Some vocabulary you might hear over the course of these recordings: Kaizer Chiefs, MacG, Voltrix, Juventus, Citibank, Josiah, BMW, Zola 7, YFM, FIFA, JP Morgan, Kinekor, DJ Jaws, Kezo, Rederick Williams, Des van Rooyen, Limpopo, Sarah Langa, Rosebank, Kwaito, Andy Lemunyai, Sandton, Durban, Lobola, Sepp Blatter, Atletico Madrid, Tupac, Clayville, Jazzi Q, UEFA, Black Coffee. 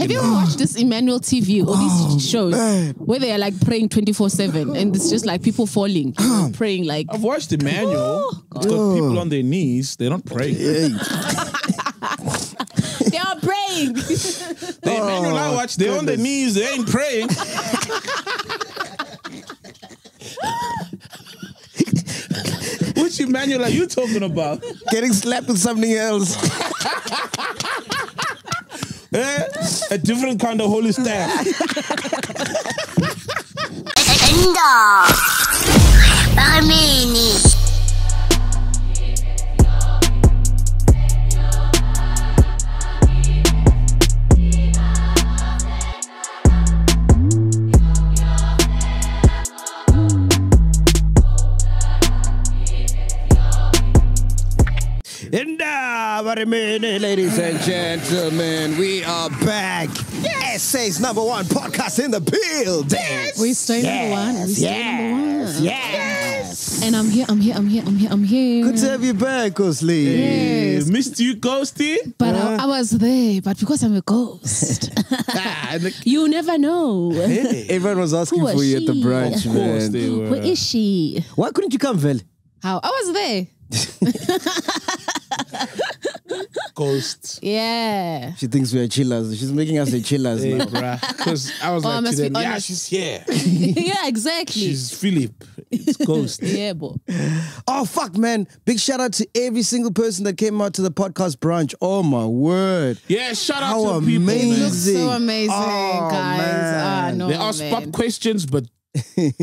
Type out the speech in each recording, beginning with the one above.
Have you ever watched this Emmanuel TV or these shows where they are like praying 24/7 and it's just like people falling, praying like... I've watched Emmanuel. It's got people on their knees. They're not praying. They are praying. Emmanuel I watch, they're on their knees. They ain't praying. Which Emmanuel are you talking about? Getting slapped with something else. A different kind of holy style. Ladies and gentlemen, we are back. Yes. SA's number one podcast in the build. Yes. We stay number one. We stay number one. Yes. And I'm here. Good to have you back, Ghostly. Yes. Missed you, Ghosty. But I was there, but because I'm a ghost. You never know. Hey. Everyone was asking for you at the brunch, man. Of course they were. Where is she? Why couldn't you come, Vel? How? I was there. Ghosts. Yeah. She thinks we are chillers. She's making us the chillers now, bruh. Because I was like, to them, yeah, she's here. Yeah, exactly. She's Philip. It's Ghost. Yeah, bro. Oh, fuck, man. Big shout out to every single person that came out to the podcast brunch. Oh, my word. Yeah, shout out to people. How amazing. It looks so amazing, guys. Oh, no, they asked pop questions, but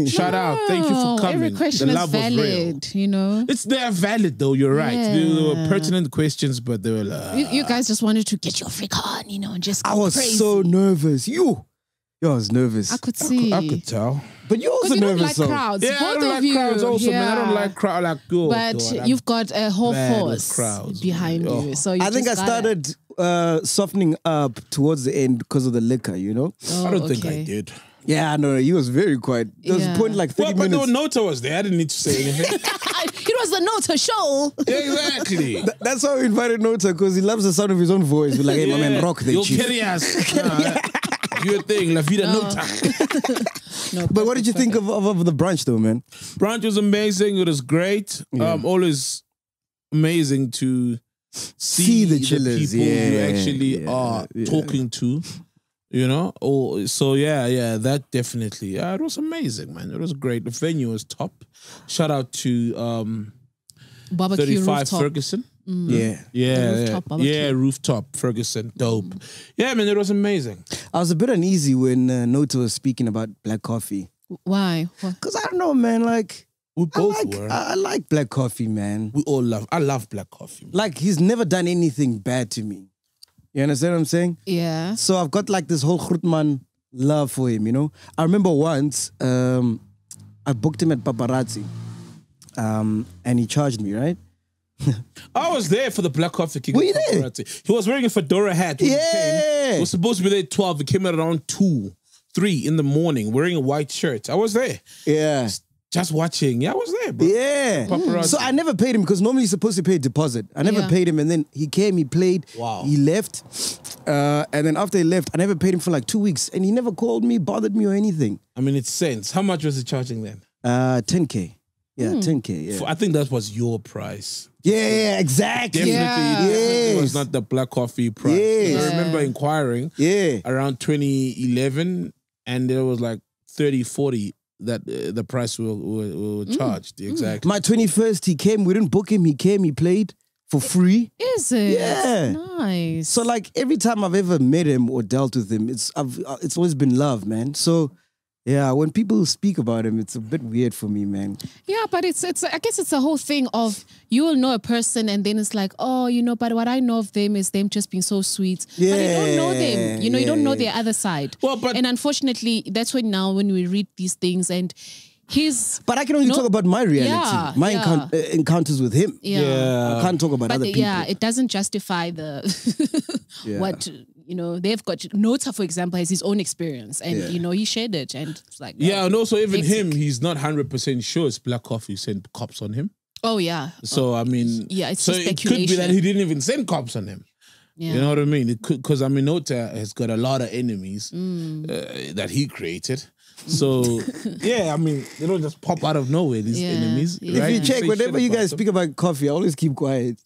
shout out. Thank you for coming. Every question is valid, you know. They're valid though, you're right. Yeah. They were pertinent questions, but they were like, you guys just wanted to get your freak on, you know, and just I was so nervous. I was nervous. I could see. I could tell. But you're also nervous. You don't like crowds. Yeah, both I don't like you. Crowds also, man. I don't like crowds. But you've got a whole force behind you. So I think I started softening up towards the end because of the liquor, you know. I don't think I did. Yeah, no, he was very quiet. There was a point like 30 minutes. But no Nota was there. I didn't need to say anything. It was the Nota show. Exactly. That's why we invited Nota, because he loves the sound of his own voice. We're like, hey, my man, rock the chief. You'll carry us. Do your thing, La Vida Nota. But what did you think of the brunch though, man? Brunch was amazing. It was great. Yeah. Always amazing to see the chillers. People you actually are talking to. You know, that definitely. It was amazing, man. It was great. The venue was top. Shout out to Barbecue 35 Rooftop. Ferguson. Mm. Rooftop Ferguson. Dope. Yeah, man, it was amazing. I was a bit uneasy when Nota was speaking about Black Coffee. Why? Because I don't know, man. Like, we both were. I like Black Coffee, man. We all love. I love Black Coffee, man. Like, he's never done anything bad to me. You understand what I'm saying? Yeah. So I've got like this whole Grootman love for him, you know? I remember once, I booked him at Paparazzi. And he charged me, right? I was there for the Black Coffee King. Were you there? He was wearing a fedora hat. Yeah. He was supposed to be there at 12. He came out around 2, 3 in the morning wearing a white shirt. I was there. Yeah. Just watching. Yeah, I was there, bro. Yeah. Paparazzi. So I never paid him because normally you're supposed to pay a deposit. I never paid him, and then he came, he played, he left. And then after he left, I never paid him for like 2 weeks, and he never called me, bothered me or anything. I mean, it's sense. How much was he charging then? 10K. Yeah, 10K. Yeah. I think that was your price. Yeah, exactly. Definitely, it was not the Black Coffee price. Yes. I remember inquiring around 2011, and there was like 30, 40. That the price will charged. Exactly. My 21st, he came. We didn't book him. He came. He played for free. Is it? Yeah. Nice. So like every time I've ever met him or dealt with him, it's always been love, man. So yeah, when people speak about him, it's a bit weird for me, man. Yeah, but it's I guess it's the whole thing of you will know a person and then it's like, oh, you know, but what I know of them is them just being so sweet. Yeah. But you don't know them. You know, you don't know their other side. Well, but and unfortunately, that's when now when we read these things and his... But I can only talk about my reality, my encounters with him. Yeah. I can't talk about other people. Yeah, it doesn't justify the... what... You know, they've got Nota, for example, has his own experience, and you know he shared it, and it's like and also even him, he's not 100% sure it's Black Coffee sent cops on him. Oh yeah. So I mean, it's so it could be that he didn't even send cops on him. Yeah. You know what I mean? Because Aminota has got a lot of enemies that he created. So, yeah, I mean, they don't just pop out of nowhere, these enemies. Yeah. Right? If you check, whenever you guys speak about coffee, I always keep quiet.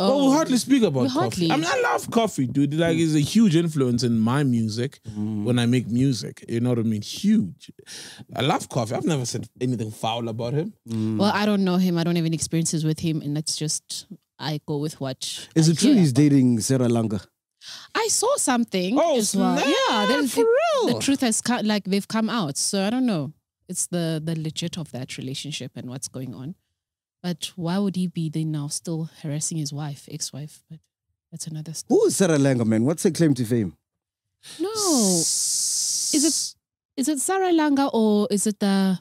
Oh, but we hardly speak about coffee. I mean, I love coffee, dude. Like, it's a huge influence in my music when I make music. You know what I mean? Huge. I love coffee. I've never said anything foul about him. Well, I don't know him. I don't have any experiences with him. And that's just... I go with what. Is it true he's dating Sarah Langa? I saw something. Oh, as well. Yeah, for real. The truth has come, like they've come out. So I don't know. It's the legit of that relationship and what's going on. But why would he be then now still harassing his wife, ex-wife? But that's another story. Who is Sarah Langa, man? What's her claim to fame? No, is it Sarah Langa or is it the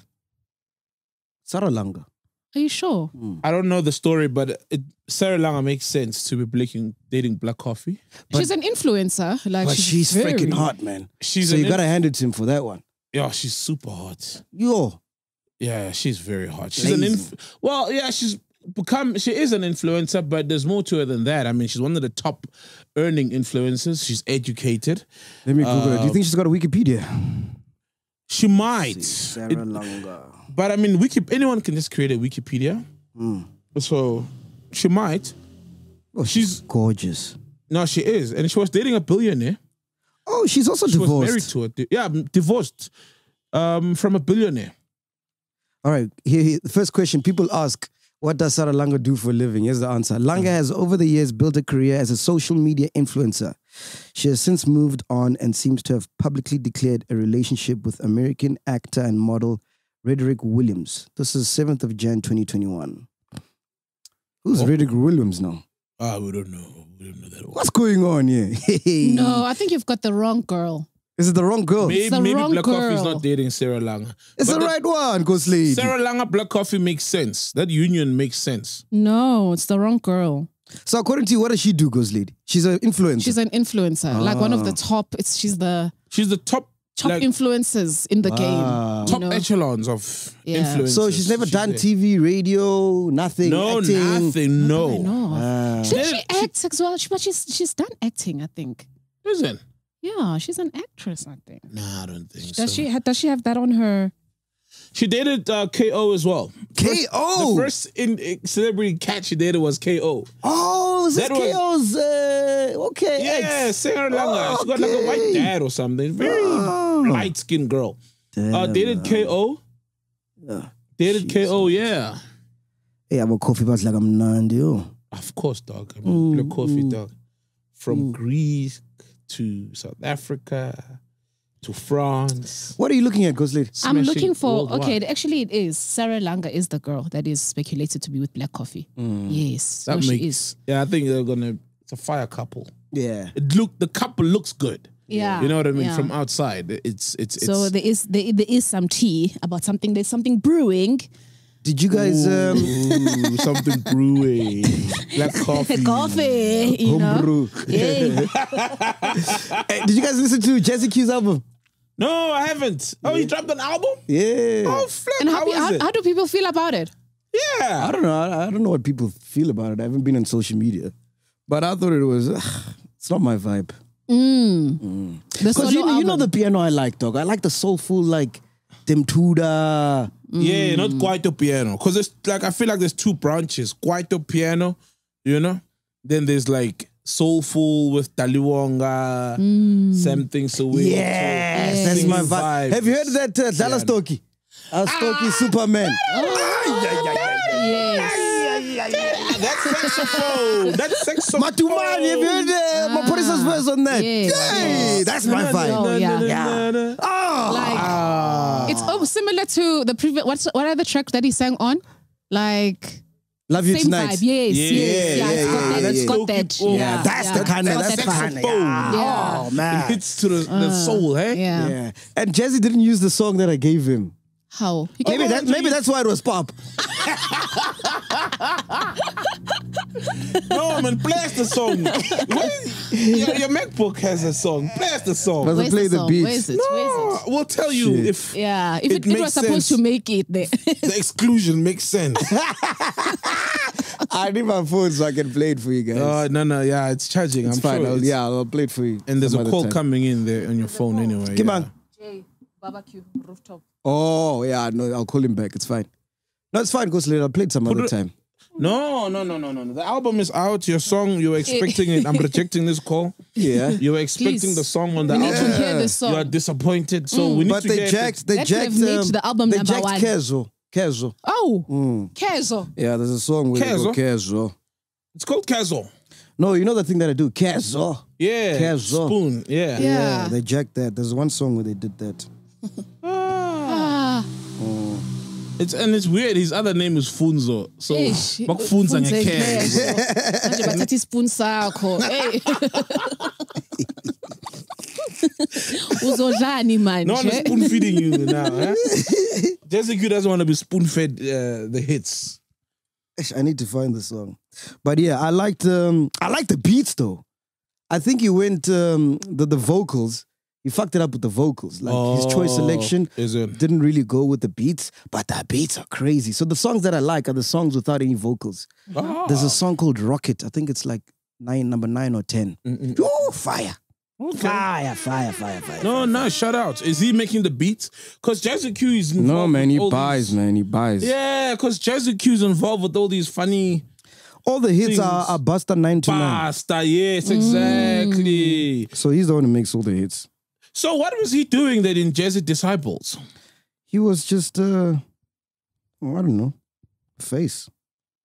Sarah Langa? Are you sure? I don't know the story, but Sarah Langa makes sense to be dating Black Coffee. But she's an influencer. Like, but she's freaking hot, man. So you got to hand it to him for that one. Yeah, she's super hot. Yeah, she's very hot. She's She is an influencer, but there's more to her than that. I mean, she's one of the top earning influencers. She's educated. Let me Google her. Do you think she's got a Wikipedia? She might. Sarah Langa. But I mean, anyone can just create a Wikipedia. So she might. Oh, she's gorgeous. No, she is. And she was dating a billionaire. Oh, she's also divorced. She was married to her. Yeah, divorced from a billionaire. All right. Here, the first question people ask, what does Sarah Langa do for a living? Here's the answer. Langa has over the years built a career as a social media influencer. She has since moved on and seems to have publicly declared a relationship with American actor and model Rederick Williams. This is 7th of Jan 2021. Who's Rederick Williams now? We don't know. We don't know that one. What's going on here? No, I think you've got the wrong girl. Is it the wrong girl? Maybe Black Coffee is not dating Sarah Langa. It's the right one, Ghostly. Sarah Langa, Black Coffee makes sense. That union makes sense. No, it's the wrong girl. So according to you, what does she do, Ghost Lady? She's an influencer. She's an influencer. Like one of the top. She's the top like, influencers in the game. Top echelons of influencers. So she's never done TV, radio, nothing. No, acting. Nothing. No. Did she act as well? But she's done acting, I think. Isn't? Yeah, she's an actress, I think. Nah, I don't think so. Does she have that on her? She dated K.O. as well. K.O.? The first celebrity cat she dated was K.O. Oh, is this K.O.'s... okay. Yeah, Sarah Langa. She got like a white dad or something. Very light-skinned girl. Dated K.O. Dated K.O., yeah. Hey, I'm a coffee bus like I'm Nandio. Of course, dog. I'm a coffee dog. From Greece to South Africa... to France. What are you looking at, Ghostly? I'm looking for... Worldwide. Okay, actually it is. Sarah Langa is the girl that is speculated to be with Black Coffee. Yes. That she is. Yeah, I think they're going to... It's a fire couple. Yeah. The couple looks good. Yeah. You know what I mean? Yeah. From outside. It's so there is some tea about something. There's something brewing. Did you guys... Ooh, something brewing. Black Coffee. Coffee. You know? Brew. Yeah. Hey, did you guys listen to Jazzi Q's album? No, I haven't. Oh, he dropped an album? Yeah. Oh, flip. And how do people feel about it? Yeah. I don't know. I don't know what people feel about it. I haven't been on social media. But I thought it was... it's not my vibe. Because you know the piano I like, dog. I like the soulful, like... Demtuda. Yeah, not Kwaito piano. Because it's like, I feel like there's two branches. Kwaito piano, you know? Then there's like soulful with Taliwonga, something so weird. Yes, that's my vibe. Have you heard that Dala Stoki? Stoki Superman. Yes. That's saxophone. That's saxophone. Matumani, have you heard my producer's verse on that? Yeah. That's my vibe. Yeah. It's similar to the previous. What are the tracks that he sang on? Like Love You Tonight. Vibe. Yes. Got that. Yeah, that's the kind of saxophone. Oh man, it hits to the soul, hey? Yeah. And Jazzi didn't use the song that I gave him. How? Maybe that's why it was pop. No, man, play us the song. Your MacBook has a song. Play us the song. Doesn't play the beat. No, we'll tell you if. Yeah, if it was supposed to make it, the exclusion makes sense. I need my phone so I can play it for you guys. No, yeah, it's charging. It's fine. Sure I'll play it for you. And there's a call coming in there on your phone anyway. Come on. Jay, barbecue, rooftop. Oh, yeah, no, I'll call him back. It's fine. No, it's fine, Ghostly. I'll play it some other time. No. The album is out. Your song, you were expecting it. I'm rejecting this call. Yeah. You were expecting the song on the album. Need to hear the song. You are disappointed. So we need to hear it. But the album they number one. Kezo. Oh. Kezo. Yeah, there's a song with Kezo. It's called Kezo. No, you know the thing that I do? Kezo. Yeah. Kezo. Spoon. Yeah. Yeah. They jacked that. There's one song where they did that. It's weird. His other name is Funzo. So Funzo and Kezo. No one is spoon feeding you now. Jazzi Q doesn't want to be spoon fed the hits. I need to find the song, but yeah, I liked the beats though. I think he went the vocals. He fucked it up with the vocals. Like his choice selection didn't really go with the beats, but the beats are crazy. So the songs that I like are the songs without any vocals. Ah. There's a song called Rocket. I think it's like number 9 or 10. Oh, fire. Okay. Fire. No, shout out. Is he making the beats? Because Jazzi Q is involved. No, man, he buys. Yeah, because Jazzi Q is involved with all these funny... All the hits are Busta 9-9. Busta, yes, exactly. So he's the one who makes all the hits. So what was he doing then in Jazzy Disciples? He was just, I don't know, face.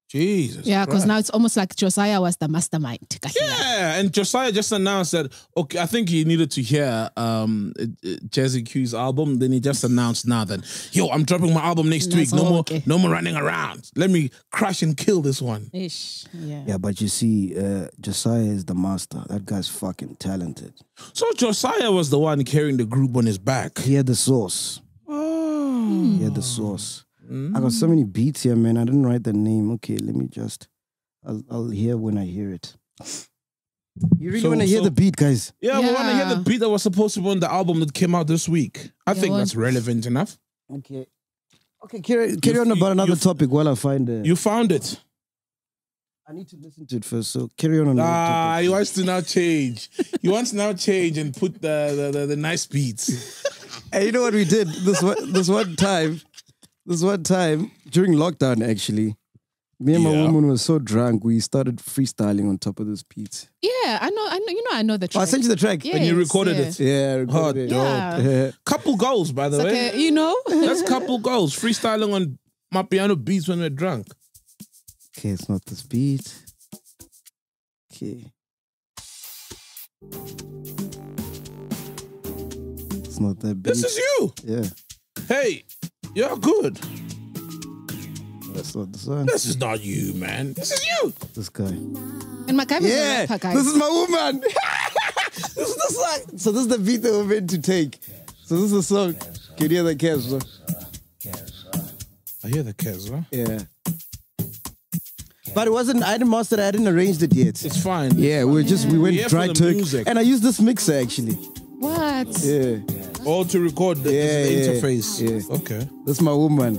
Jesus. Yeah, because now it's almost like Josiah was the mastermind. Yeah, and Josiah just announced that, okay, I think he needed to hear Jazzi Q's album. Then he just announced now that, yo, I'm dropping my album next week. No more running around. Let me crash and kill this one. Ish. Yeah. Yeah, but you see, Josiah is the master. That guy's fucking talented. So Josiah was the one carrying the group on his back. He had the sauce. Oh. He had the sauce. I got so many beats here, man. I didn't write the name. Okay, let me just... I'll hear when I hear it. You really want to hear the beat, guys? Yeah, we want to hear the beat that was supposed to be on the album that came out this week. I think that's relevant enough. Okay. Okay, carry on about another topic while I find it. You found it. I need to listen to it first, so carry on. He wants to now change. He wants to now change and put the nice beats. And you know what we did this one time, during lockdown, actually, me and my woman were so drunk, we started freestyling on top of those beats. Yeah, I know. You know, I know the track. I sent you the track. Yes, and you recorded it. Yeah, I recorded it. Yeah. Couple goals, by the way. Like a, you know? That's couple goals. Freestyling on my piano beats when we're drunk. Okay, it's not this beat. Okay. It's not that beat. This is you. Yeah. Hey. You're good. That's not the song. This is not you, man. This is you. This guy. And my guy was a rapper, guys. This is my woman. This is the song. So this is the beat that we're meant to take. So this is the song. Can you hear the Kezo? I hear the Kezo. Yeah. But it wasn't. I didn't master it. I didn't arrange it yet. It's fine. Yeah, we went dry turkey. And I used this mixer actually. What? Yeah. All to record the, the interface. Yeah. Okay. That's my woman.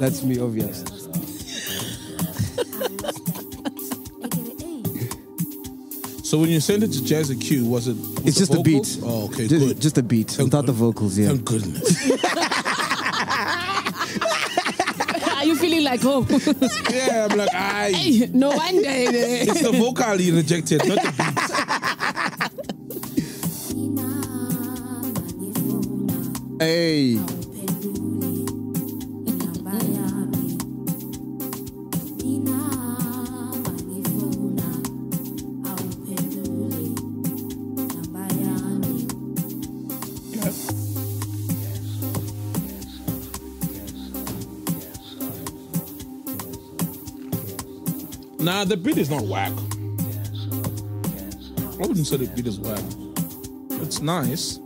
That's me, obvious. So when you sent it to Jazzi Q, was it? It's just vocals? The beat. Oh, okay, good. Just the beat, without the vocals. Yeah. Thank goodness. Are you feeling like hope? Yeah, I'm like, aye. No wonder. It's the vocal you rejected, not the beat. Hey. Nah, the beat is not whack. I wouldn't say the beat is whack. It's nice.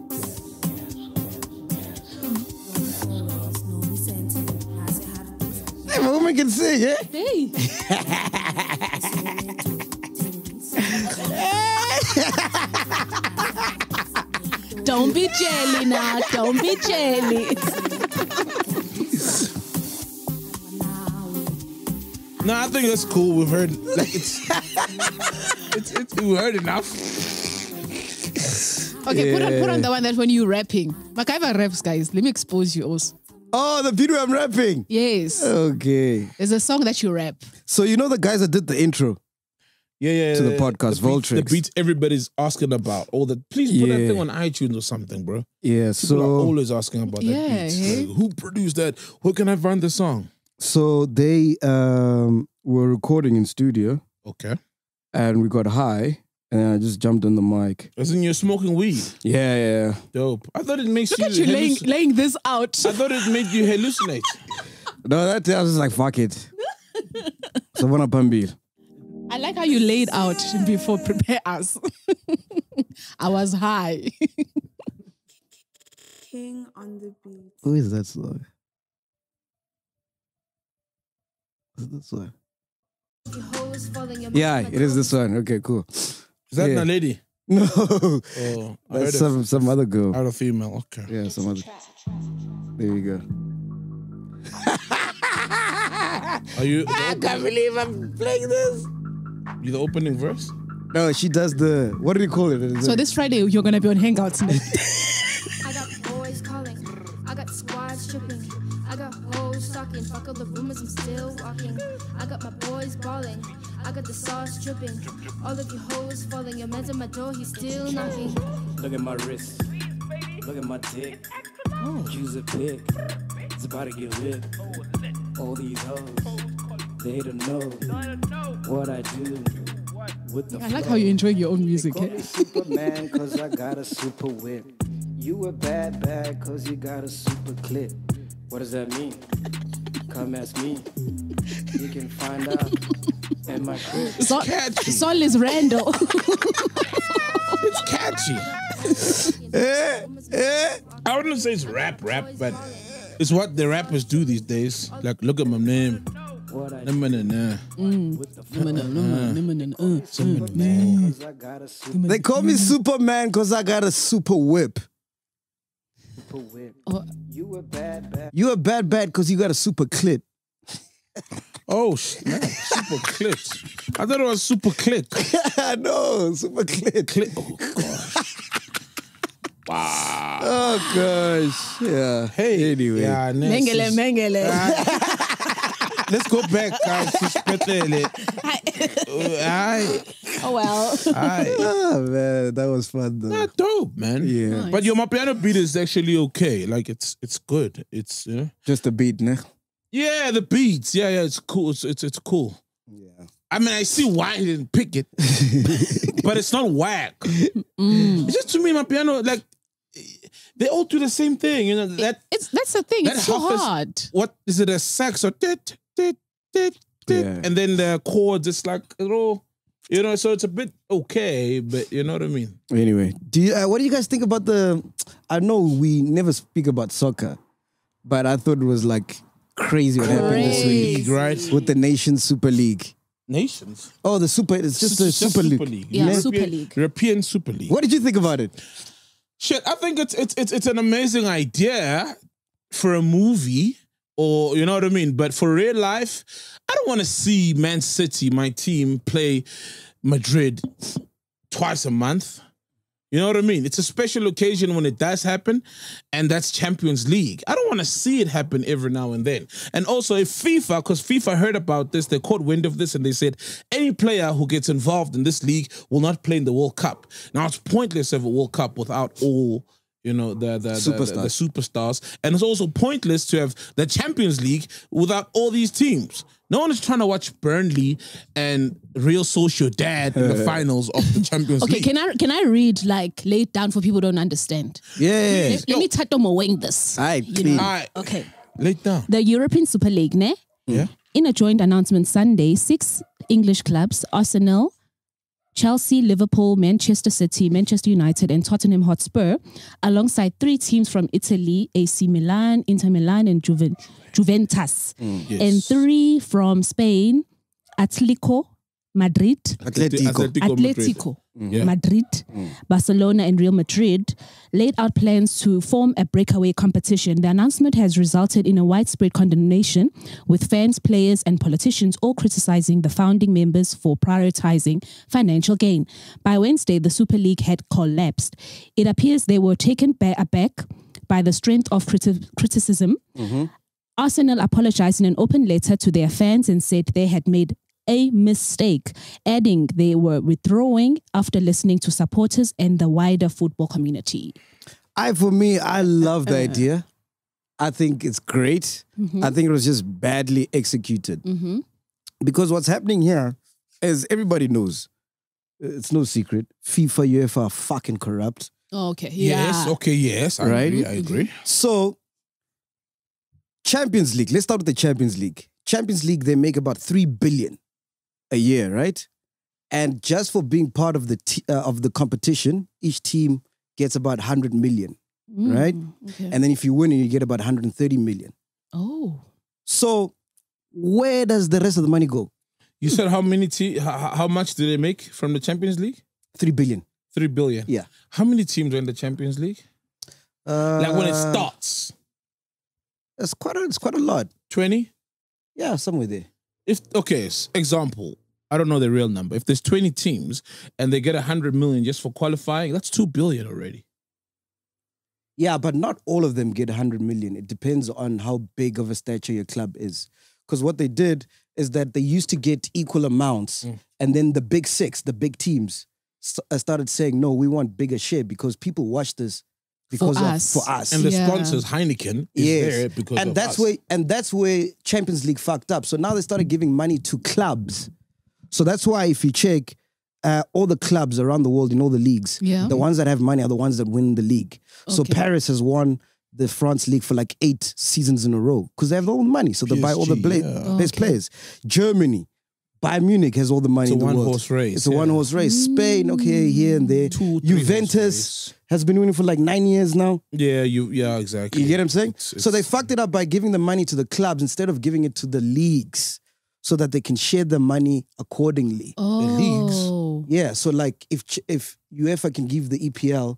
I can sing, yeah? Hey. Don't be jelly now. Don't be jelly. No, I think that's cool. We've heard like it's we heard enough. Okay, yeah. put on the one that when you rapping. MacGyver raps, guys. Let me expose you also. Oh, the video I'm rapping. Yes. Okay. There's a song that you rap. So you know the guys that did the intro. Yeah. To the podcast, Voltrix. The beats everybody's asking about. All that. Please put that thing on iTunes or something, bro. Yeah. People are always asking about that beats. Yeah. Like, who produced that? Where can I find the song? So they were recording in studio. Okay. And we got high, and I just jumped on the mic. As in you're smoking weed? Yeah. Dope. I thought it makes you... Look at you laying this out. I thought it made you hallucinate. No, that day I was just like, fuck it. So when I like how you laid out before prepare us. I was high. King on the beat. Who is that song? This one. Yeah, it is this one. Okay, cool. Is that a lady? No. Oh, that's some other girl. Out of female. Okay. Yeah, some other. There you go. Are you? I can't believe I'm playing this. You the opening verse? No, she does the. What do you call it? So this Friday you're gonna be on Hangouts. I got boys calling. I got squads tripping. I got hoes stalking, fuck all the rumors, I'm still walking. I got my boys balling, I got the sauce dripping. All of you hoes falling, your man's at my door, he's still knocking. Look at my wrist, look at my dick. Use a pick, it's about to get lit. All these hoes, they don't know what I do. I like how you enjoy your own music. They call me Superman cause I got a super whip. You a bad bag cause you got a super clip. What does that mean? Come ask me. You can find out. And my crew. Sol is Randall. It's catchy. I wouldn't say it's rap, but it's what the rappers do these days. Like, look at my name. They call me Superman because I got a super whip. You a bad bad. You a bad bad because you got a super clip. Oh, snap. Super clip. I thought it was super click. No, super click. Oh, gosh. Wow. Oh, gosh. Yeah. Hey. Anyway. Yeah, mengele. Let's go back, guys. Oh, well. Oh, man. That was fun, though. That's dope, man. Yeah. Nice. But your Mapiano beat is actually okay. Like, it's good. It's, you know. Just the beat, ne? Yeah, the beats. Yeah, it's cool. It's cool. Yeah. I mean, I see why he didn't pick it. But it's not whack. It's just to me, Mapiano, like, they all do the same thing. You know, that's the thing. It's so hard. What is it, a sax or dit, dit, dit, dit? Yeah. And then the chords, it's like, oh. You know, so it's a bit okay, but you know what I mean? Anyway, what do you guys think about the... I know we never speak about soccer, but I thought it was like crazy what happened this week, right? With the Nations Super League. Nations? Oh, the Super... It's just the Super League. Yeah, European Super League. What did you think about it? Shit, I think it's an amazing idea for a movie... Or, you know what I mean? But for real life, I don't want to see Man City, my team, play Madrid twice a month. You know what I mean? It's a special occasion when it does happen, and that's Champions League. I don't want to see it happen every now and then. And also, if FIFA, because FIFA heard about this, they caught wind of this, and they said, any player who gets involved in this league will not play in the World Cup. Now, it's pointless to have a World Cup without all... You know, the superstars. And it's also pointless to have the Champions League without all these teams. No one is trying to watch Burnley and Real Sociedad in the finals of the Champions League. Okay, can I read, like, lay it down for people who don't understand? Yeah. Let me touch on wing this. Okay. Lay it down. The European Super League, ne? Yeah. In a joint announcement Sunday, 6 English clubs, Arsenal, Chelsea, Liverpool, Manchester City, Manchester United and Tottenham Hotspur, alongside 3 teams from Italy, AC Milan, Inter Milan and Juventus. Yes. And 3 from Spain, Atletico Madrid. yeah. Madrid, Barcelona and Real Madrid laid out plans to form a breakaway competition. The announcement has resulted in a widespread condemnation, with fans, players and politicians all criticizing the founding members for prioritizing financial gain. By Wednesday, the Super League had collapsed. It appears they were taken aback by the strength of criticism. Arsenal apologized in an open letter to their fans and said they had made a mistake, adding they were withdrawing after listening to supporters and the wider football community. For me, I love the idea. I think it's great. I think it was just badly executed. Because what's happening here is everybody knows. It's no secret. FIFA, UEFA are fucking corrupt. I agree. So, Champions League. Let's start with the Champions League. Champions League, they make about $3 billion a year, right? And just for being part of the competition, each team gets about 100 million, right? And then if you win, you get about 130 million. So where does the rest of the money go? You said how much do they make from the Champions League? $3 billion. $3 billion. Yeah. How many teams are in the Champions League? Like when it starts, it's quite a lot. 20. Yeah, somewhere there. Okay, example. I don't know the real number. If there's 20 teams and they get 100 million just for qualifying, that's $2 billion already. Yeah, but not all of them get 100 million. It depends on how big of a stature your club is. Because what they did is that they used to get equal amounts, and then the big six, the big teams, started saying, no, we want bigger share because people watch this for us. And the sponsors, Heineken, is there because and of that's us. And that's where Champions League fucked up. So now they started giving money to clubs. So that's why if you check all the clubs around the world in all the leagues, the ones that have money are the ones that win the league. So Paris has won the France League for like 8 seasons in a row because they have their own money. So they buy all the best players. Germany. Bayern Munich has all the money in the world. It's a one-horse race. It's a one-horse race. Spain, here and there. Juventus has been winning for like 9 years now. Yeah, exactly. You get what I'm saying? So they fucked it up by giving the money to the clubs instead of giving it to the leagues so that they can share the money accordingly. The leagues? Yeah, so like if UEFA can give the EPL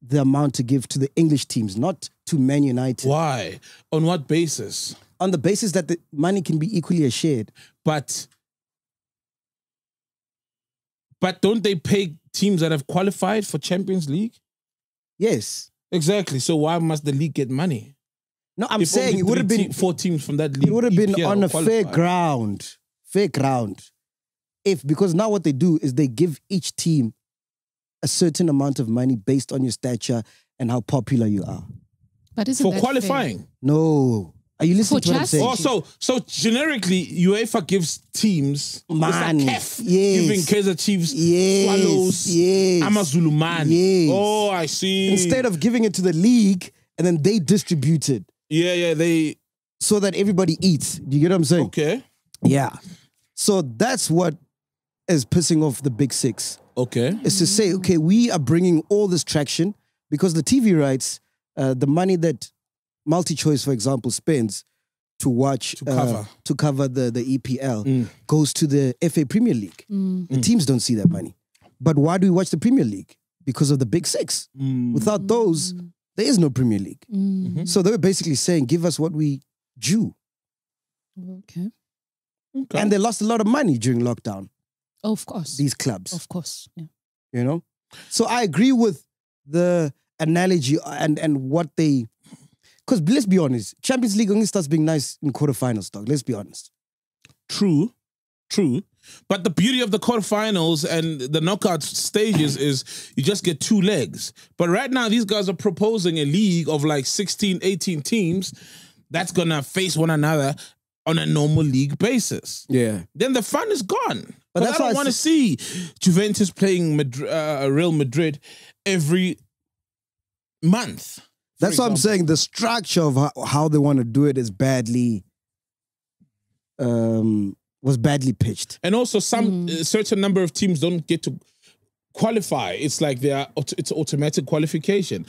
the amount to give to the English teams, not to Man United. Why? On what basis? On the basis that the money can be equally shared. But don't they pay teams that have qualified for Champions League? Yes. Exactly. So why must the league get money? No, I'm saying it would have been... 4 teams from that league. It would have been on a fair ground. Fair ground. Because now what they do is they give each team a certain amount of money based on your stature and how popular you are. But isn't that fair? For qualifying? No. Are you listening to what I'm saying? So generically, UEFA gives teams money. It's like KEF giving Kaizer Chiefs, Swallows, Amazulu money. Oh, I see. Instead of giving it to the league and then they distribute it. They so that everybody eats. Do you get what I'm saying? Okay. Yeah. So that's what is pissing off the big six. Okay. It's to say, okay, we are bringing all this traction because the TV rights, the money that MultiChoice, for example, spends to watch, to cover the EPL, goes to the FA Premier League. The teams don't see that money. But why do we watch the Premier League? Because of the big six. Without those, there is no Premier League. So they were basically saying, give us what we due. Okay. And they lost a lot of money during lockdown. Oh, of course. These clubs. Of course, yeah. You know? So I agree with the analogy and what they... Because let's be honest, Champions League only starts being nice in quarterfinals, dog. Let's be honest. True, true. But the beauty of the quarterfinals and the knockout stages is you just get 2 legs. But right now, these guys are proposing a league of like 16, 18 teams that's going to face one another on a normal league basis. Yeah. Then the fun is gone. But that's I don't want to see Juventus playing Real Madrid every month. That's what I'm saying. The structure of how they want to do it is badly, was badly pitched. And also some certain number of teams don't get to qualify. It's like it's automatic qualification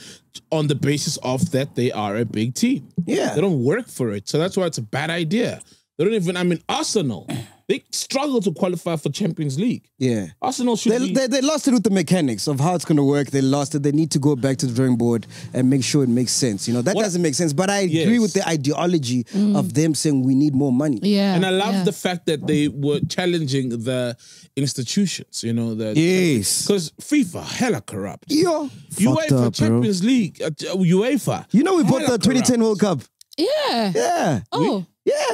on the basis of that they are a big team. Yeah. They don't work for it. So that's why it's a bad idea. They don't even, I mean, Arsenal They struggle to qualify for Champions League. Yeah. Arsenal should they lost it with the mechanics of how it's going to work. They lost it. They need to go back to the drawing board and make sure it makes sense. You know, that doesn't make sense. But I agree with the ideology of them saying we need more money. Yeah. And I love the fact that they were challenging the institutions, you know. The, because FIFA, hella corrupt. Yeah. UEFA up, Champions League, UEFA. You know we bought the 2010 World Cup. Yeah. Yeah. Oh.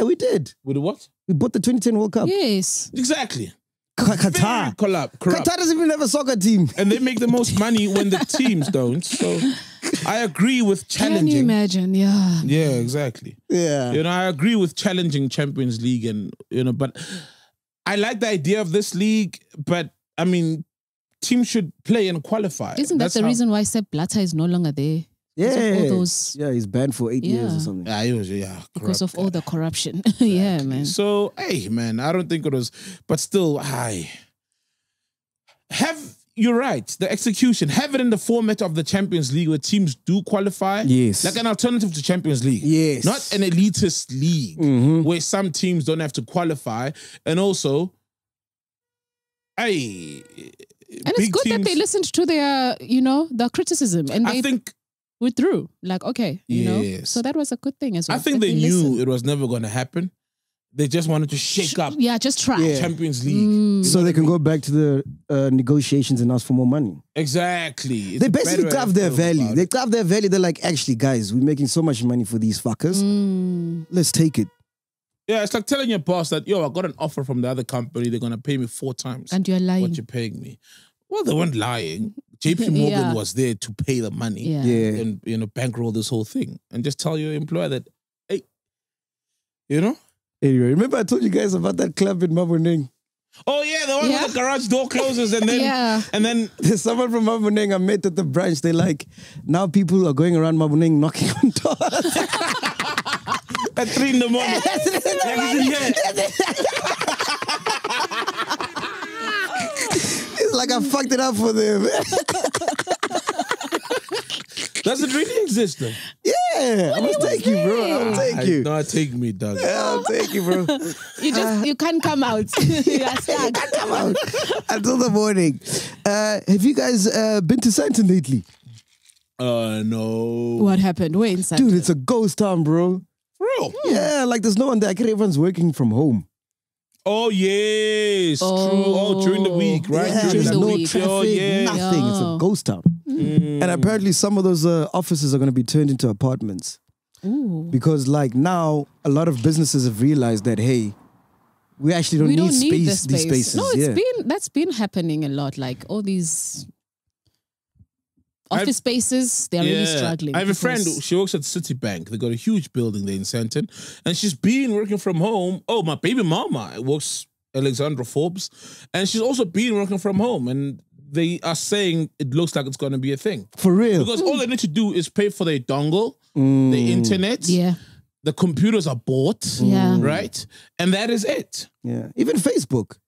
We did. With what? We bought the 2010 World Cup. Yes. Exactly. Qatar. Qatar doesn't even have a soccer team. And they make the most money when the teams don't. So I agree with challenging. Can you imagine? Yeah. Yeah, exactly. Yeah. You know, I agree with challenging Champions League and, you know, but I like the idea of this league, but I mean, teams should play and qualify. Isn't that the reason why Sepp Blatter is no longer there? Yeah, he's banned for 8 years or something. Yeah, he was, because of all the corruption. Exactly. Yeah, man. So, hey, man, I don't think it was, but still, you're right, the execution, have it in the format of the Champions League where teams do qualify. Yes. Like an alternative to Champions League. Yes. Not an elitist league where some teams don't have to qualify. And also, hey. And it's good teams, that they listened to their, you know, the criticism. And I think withdrew, like, okay, you know, so that was a good thing as well. I think they knew it was never going to happen. They just wanted to shake up, just try Champions League, so they can go back to the negotiations and ask for more money. Exactly, they basically carved their value. They carved their value. They're like, actually, guys, we're making so much money for these fuckers. Let's take it. Yeah, it's like telling your boss that, yo, I got an offer from the other company. They're gonna pay me 4 times, and you're lying. What you're paying me? Well, they weren't lying. JP Morgan was there to pay the money and, you know, bankroll this whole thing and just tell your employer that, hey, you know? Anyway, remember I told you guys about that club in Maboneng? Oh, yeah, the one where the garage door closes and then and then there's someone from Maboneng I met at the branch. They're like, now people are going around Maboneng knocking on doors. At 3 in the morning. Like I fucked it up for them. Does it really exist though? Yeah. I'll take you, bro. I'll take you. No, take me, dog. Yeah, I'll take you, bro. You just you can't come out. You are stuck. You can't come out until the morning. Have you guys been to Sandton lately? No. What happened? We're in Sandton. Dude, it's a ghost town, bro. For real? Yeah, like there's no one there. I think everyone's working from home. Oh, yes. Oh. True. Oh, during the week, right? Yeah, during the week. Traffic, nothing. Yeah. It's a ghost town. And apparently some of those offices are going to be turned into apartments. Ooh. Because like now, a lot of businesses have realized that, hey, we actually don't need these spaces. No, it's that's been happening a lot. Like all these office spaces, they're really struggling. I have a friend, she works at Citibank. They got a huge building there in Sandton. And she's been working from home. Oh, my baby mama works, Alexandra Forbes. And she's also been working from home. And they are saying it looks like it's going to be a thing. For real. Because all they need to do is pay for their dongle, the internet. Yeah. The computers are bought. Yeah. Right? And that is it. Yeah. Even Facebook.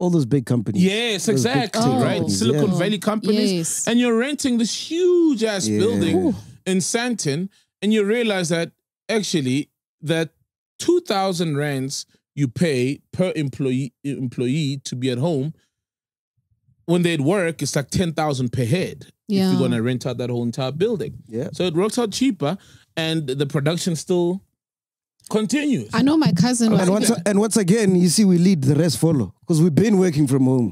All those big companies. Yes, exactly, right? Silicon Valley companies. Yes. And you're renting this huge-ass building in Sandton, and you realize that, actually, that 2,000 rands you pay per employee to be at home, when they work, it's like 10,000 per head if you're going to rent out that whole entire building. Yeah. So it works out cheaper, and the production still continues. I know my cousin was and once again, you see, we lead, the rest follow. Because we've been working from home.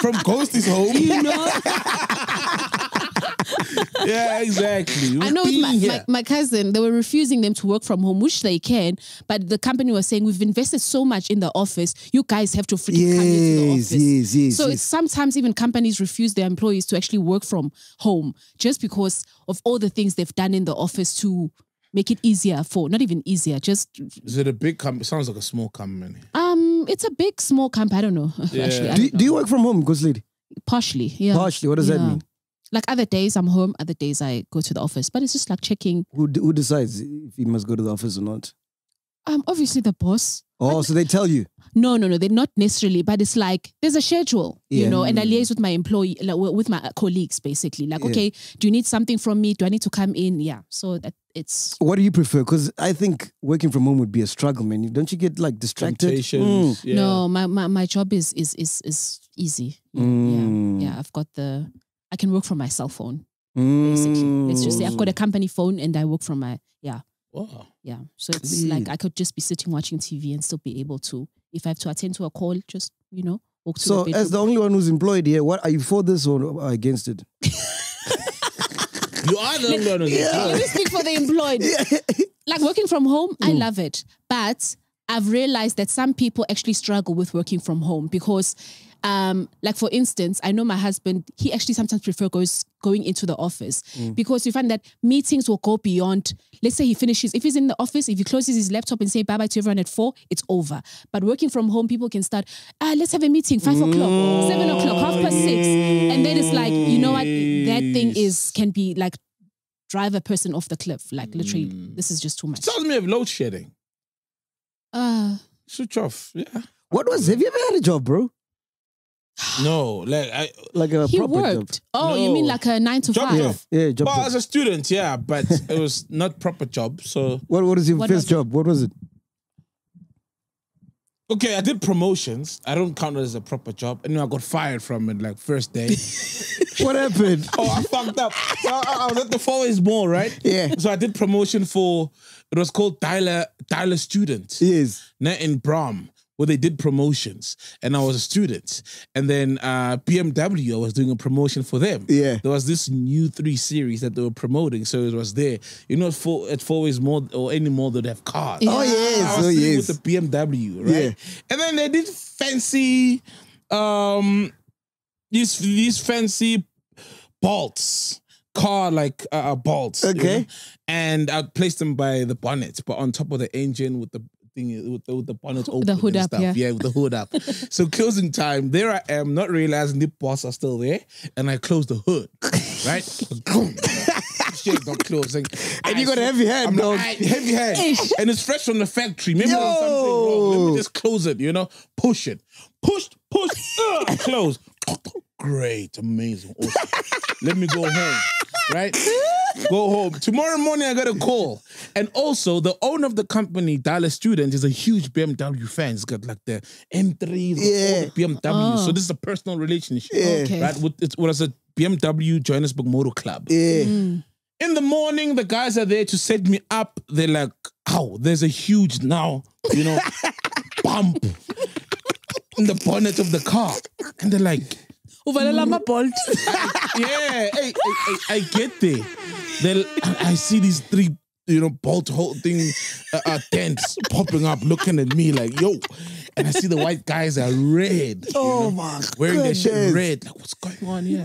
From Ghosty's home. You know? Yeah, exactly. We've my cousin, they were refusing them to work from home, which they can, but the company was saying, we've invested so much in the office, you guys have to freaking come into the office. So it's sometimes even companies refuse their employees to actually work from home just because of all the things they've done in the office to make it easier for, not even easier, just... Is it a big company? Sounds like a small company. It's a big, small company. I don't know. Yeah. Actually, do you work from home, Ghost Lady? Partially, yeah. Partially, what does that mean? Like other days I'm home, other days I go to the office. But it's just like checking. Who decides if you must go to the office or not? Obviously the boss. Oh, so they tell you? No. They're not necessarily, but it's like there's a schedule, you know. And I liaise with my employee, like, with my colleagues, basically. Like, okay, do you need something from me? Do I need to come in? Yeah. So that it's. What do you prefer? Because I think working from home would be a struggle, man. Don't you get like distracted? Yeah. No, my job is easy. Mm. Yeah. I've got the. I can work from my cell phone. Basically, let's just say I've got a company phone and I work from my Wow. Yeah. So it's like I could just be sitting watching TV and still be able to, if I have to attend to a call, just, you know, walk to the bedroom. As the only one who's employed here, what are you for this or against it? You are the only one who's employed. Let me speak for the employed. Like working from home, I love it. But I've realized that some people actually struggle with working from home because like for instance, I know my husband, he actually sometimes prefers going into the office because we find that meetings will go beyond, let's say he finishes, if he's in the office, if he closes his laptop and say bye-bye to everyone at 4, it's over. But working from home, people can start, let's have a meeting, 5 o'clock, 7 o'clock, 6:30. And then it's like, you know what, that thing is, can be like, drive a person off the cliff. Like literally, this is just too much. Sounds me of load shedding. Switch off, yeah. What was, have you ever had a job, bro? No, like a proper worked. Job. Oh, no. You mean like a 9 to 5? Job. Yeah, job. Well, as a student, yeah, but it was not proper job. So what is your first job? What was it? Okay, I did promotions. I don't count it as a proper job. And then I got fired from it like first day. What happened? Oh, I fucked up. So I was at the Fourways Mall, right? Yeah. So I did promotion for, it was called Dialer Student. Yes. In Brom. Well, they did promotions and I was a student. And then BMW, I was doing a promotion for them. Yeah. There was this new 3 series that they were promoting. So it was there. You know, at Fourways Mall or any mall that have cars. Yeah. Oh, yes. I was with the BMW, right? Yeah. And then they did fancy, these fancy bolts. Car like bolts. Okay. You know? And I placed them by the bonnet, but on top of the engine with the thing with the bonnet open, the hood and stuff. Up, yeah, with the hood up. So closing time, there I am, not realizing the boss are still there, and I close the hood, right? Shit, not closing. And you got a heavy hand, dog. Like, heavy hand, and it's fresh from the factory. Maybe there's something wrong. Let me just close it. You know, push it, push, close. Great, amazing. Awesome. Let me go home, right? Go home. Tomorrow morning, I got a call. And also, the owner of the company, Dialer Student, is a huge BMW fan. He's got like the M3s, all the BMW. Oh. So this is a personal relationship, right? It was a BMW Johannesburg Motor Club. Yeah. Mm. In the morning, the guys are there to set me up. They're like, "Oh, there's a huge bump in the bonnet of the car," and they're like. I get there. Then I see these 3, bolt hole thing, dents popping up, looking at me like, yo. And I see the white guys are red. Oh my God. Wearing their shit red. Like, what's going on here?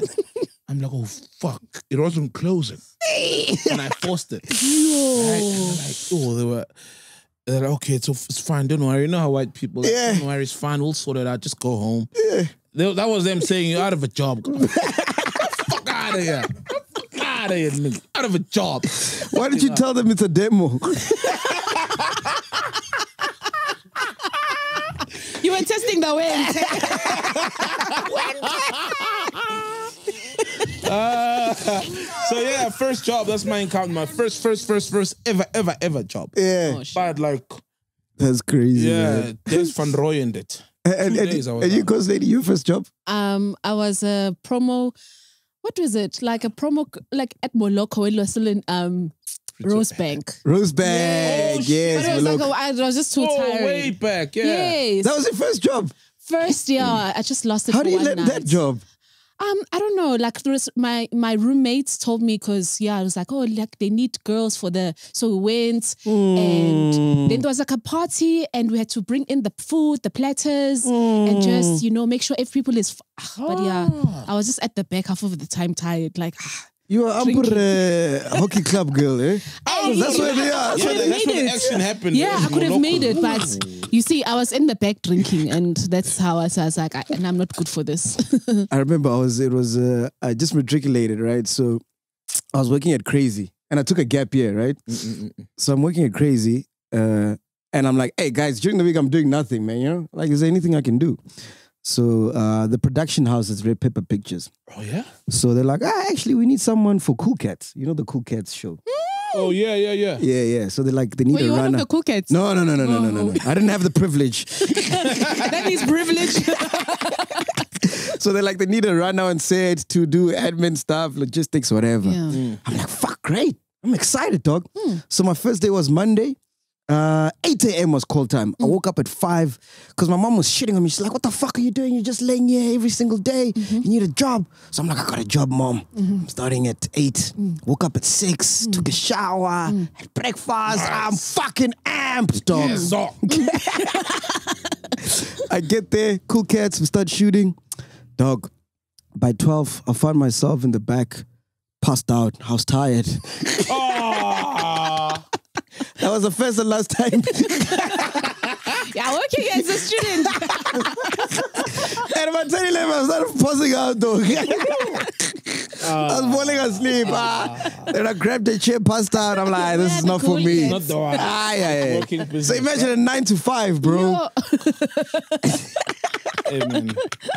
I'm like, oh fuck. It wasn't closing. And I forced it. Yo. Right? And they're like, okay, it's fine. Don't worry. You know how white people like, don't worry, it's fine. We'll sort it out. Just go home. Yeah. That was them saying, you're out of a job. Fuck out of here. Fuck out of here, nigga. Out of a job. Why did you tell them it's a demo? You were testing the wind. So yeah, first job, that's my encounter. My first ever job. Yeah. Oh, but like... That's crazy. Yeah, Des van Rooyen it. And you, Coz Lady, your first job? I was a promo. What was it? Like a promo, like at Moloko, it was still in Rosebank. Rosebank, yes. But it was like I was just too tired. Oh, way back, Yes. That was your first job. First, I just lost it. How do you land that job? I don't know. Like my roommates told me because I was like, oh, like they need girls for the. So we went, and then there was like a party, and we had to bring in the food, the platters, and just make sure every people is. But I was just at the back half of the time tired, like. You are a hockey club girl, eh? That's where they are. That's where the action happened. Yeah, I could have made it, but you see, I was in the back drinking, and that's how I was like, and I'm not good for this. I remember I just matriculated, right? So I was working at Crazy, and I took a gap year, right? So I'm working at Crazy, And I'm like, hey, guys, during the week, I'm doing nothing, man, you know? Like, is there anything I can do? So the production house is Red Pepper Pictures. Oh, yeah? So they're like, ah, actually, we need someone for Cool Cats. You know the Cool Cats show? Oh, yeah, yeah, yeah. Yeah, yeah. So they're like, they need a runner. Were you one of the Cool Cats? No, no, no, no, no, no, no, no. I didn't have the privilege. That is privilege. So they're like, they need a runner on set to do admin stuff, logistics, whatever. Yeah. I'm like, fuck, great. I'm excited, dog. So my first day was Monday. 8 a.m. was call time. I woke up at 5 because my mom was shitting on me. She's like, what the fuck are you doing? You're just laying here every single day. You need a job. So I'm like, I got a job, mom. I'm starting at 8. Woke up at 6. Took a shower. Had breakfast. Nice. I'm fucking amped, dog. Yes. I get there. Cool Cats. We start shooting. Dog, by 12, I found myself in the back, passed out. I was tired. Oh. That was the first and last time. Yeah, working as a student. And about 10, 11, I started passing out, dog. I was falling asleep. Then I grabbed a chair, passed out. I'm like, this is not for me. Not the one. So imagine a 9 to 5, bro. Amen.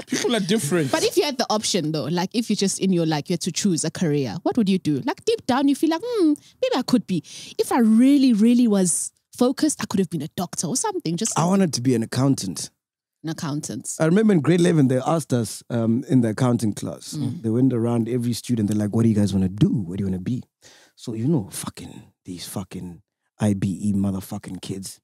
People are different. But if you had the option though, like if you're just in your, like you had to choose a career, what would you do? Like deep down you feel like, maybe I could be. If I really, really was focused, I could have been a doctor or something. Just something. I wanted to be an accountant. An accountant. I remember in grade 11, they asked us in the accounting class. They went around every student. They're like, what do you guys want to do? What do you want to be? So you know, these fucking IBE motherfucking kids.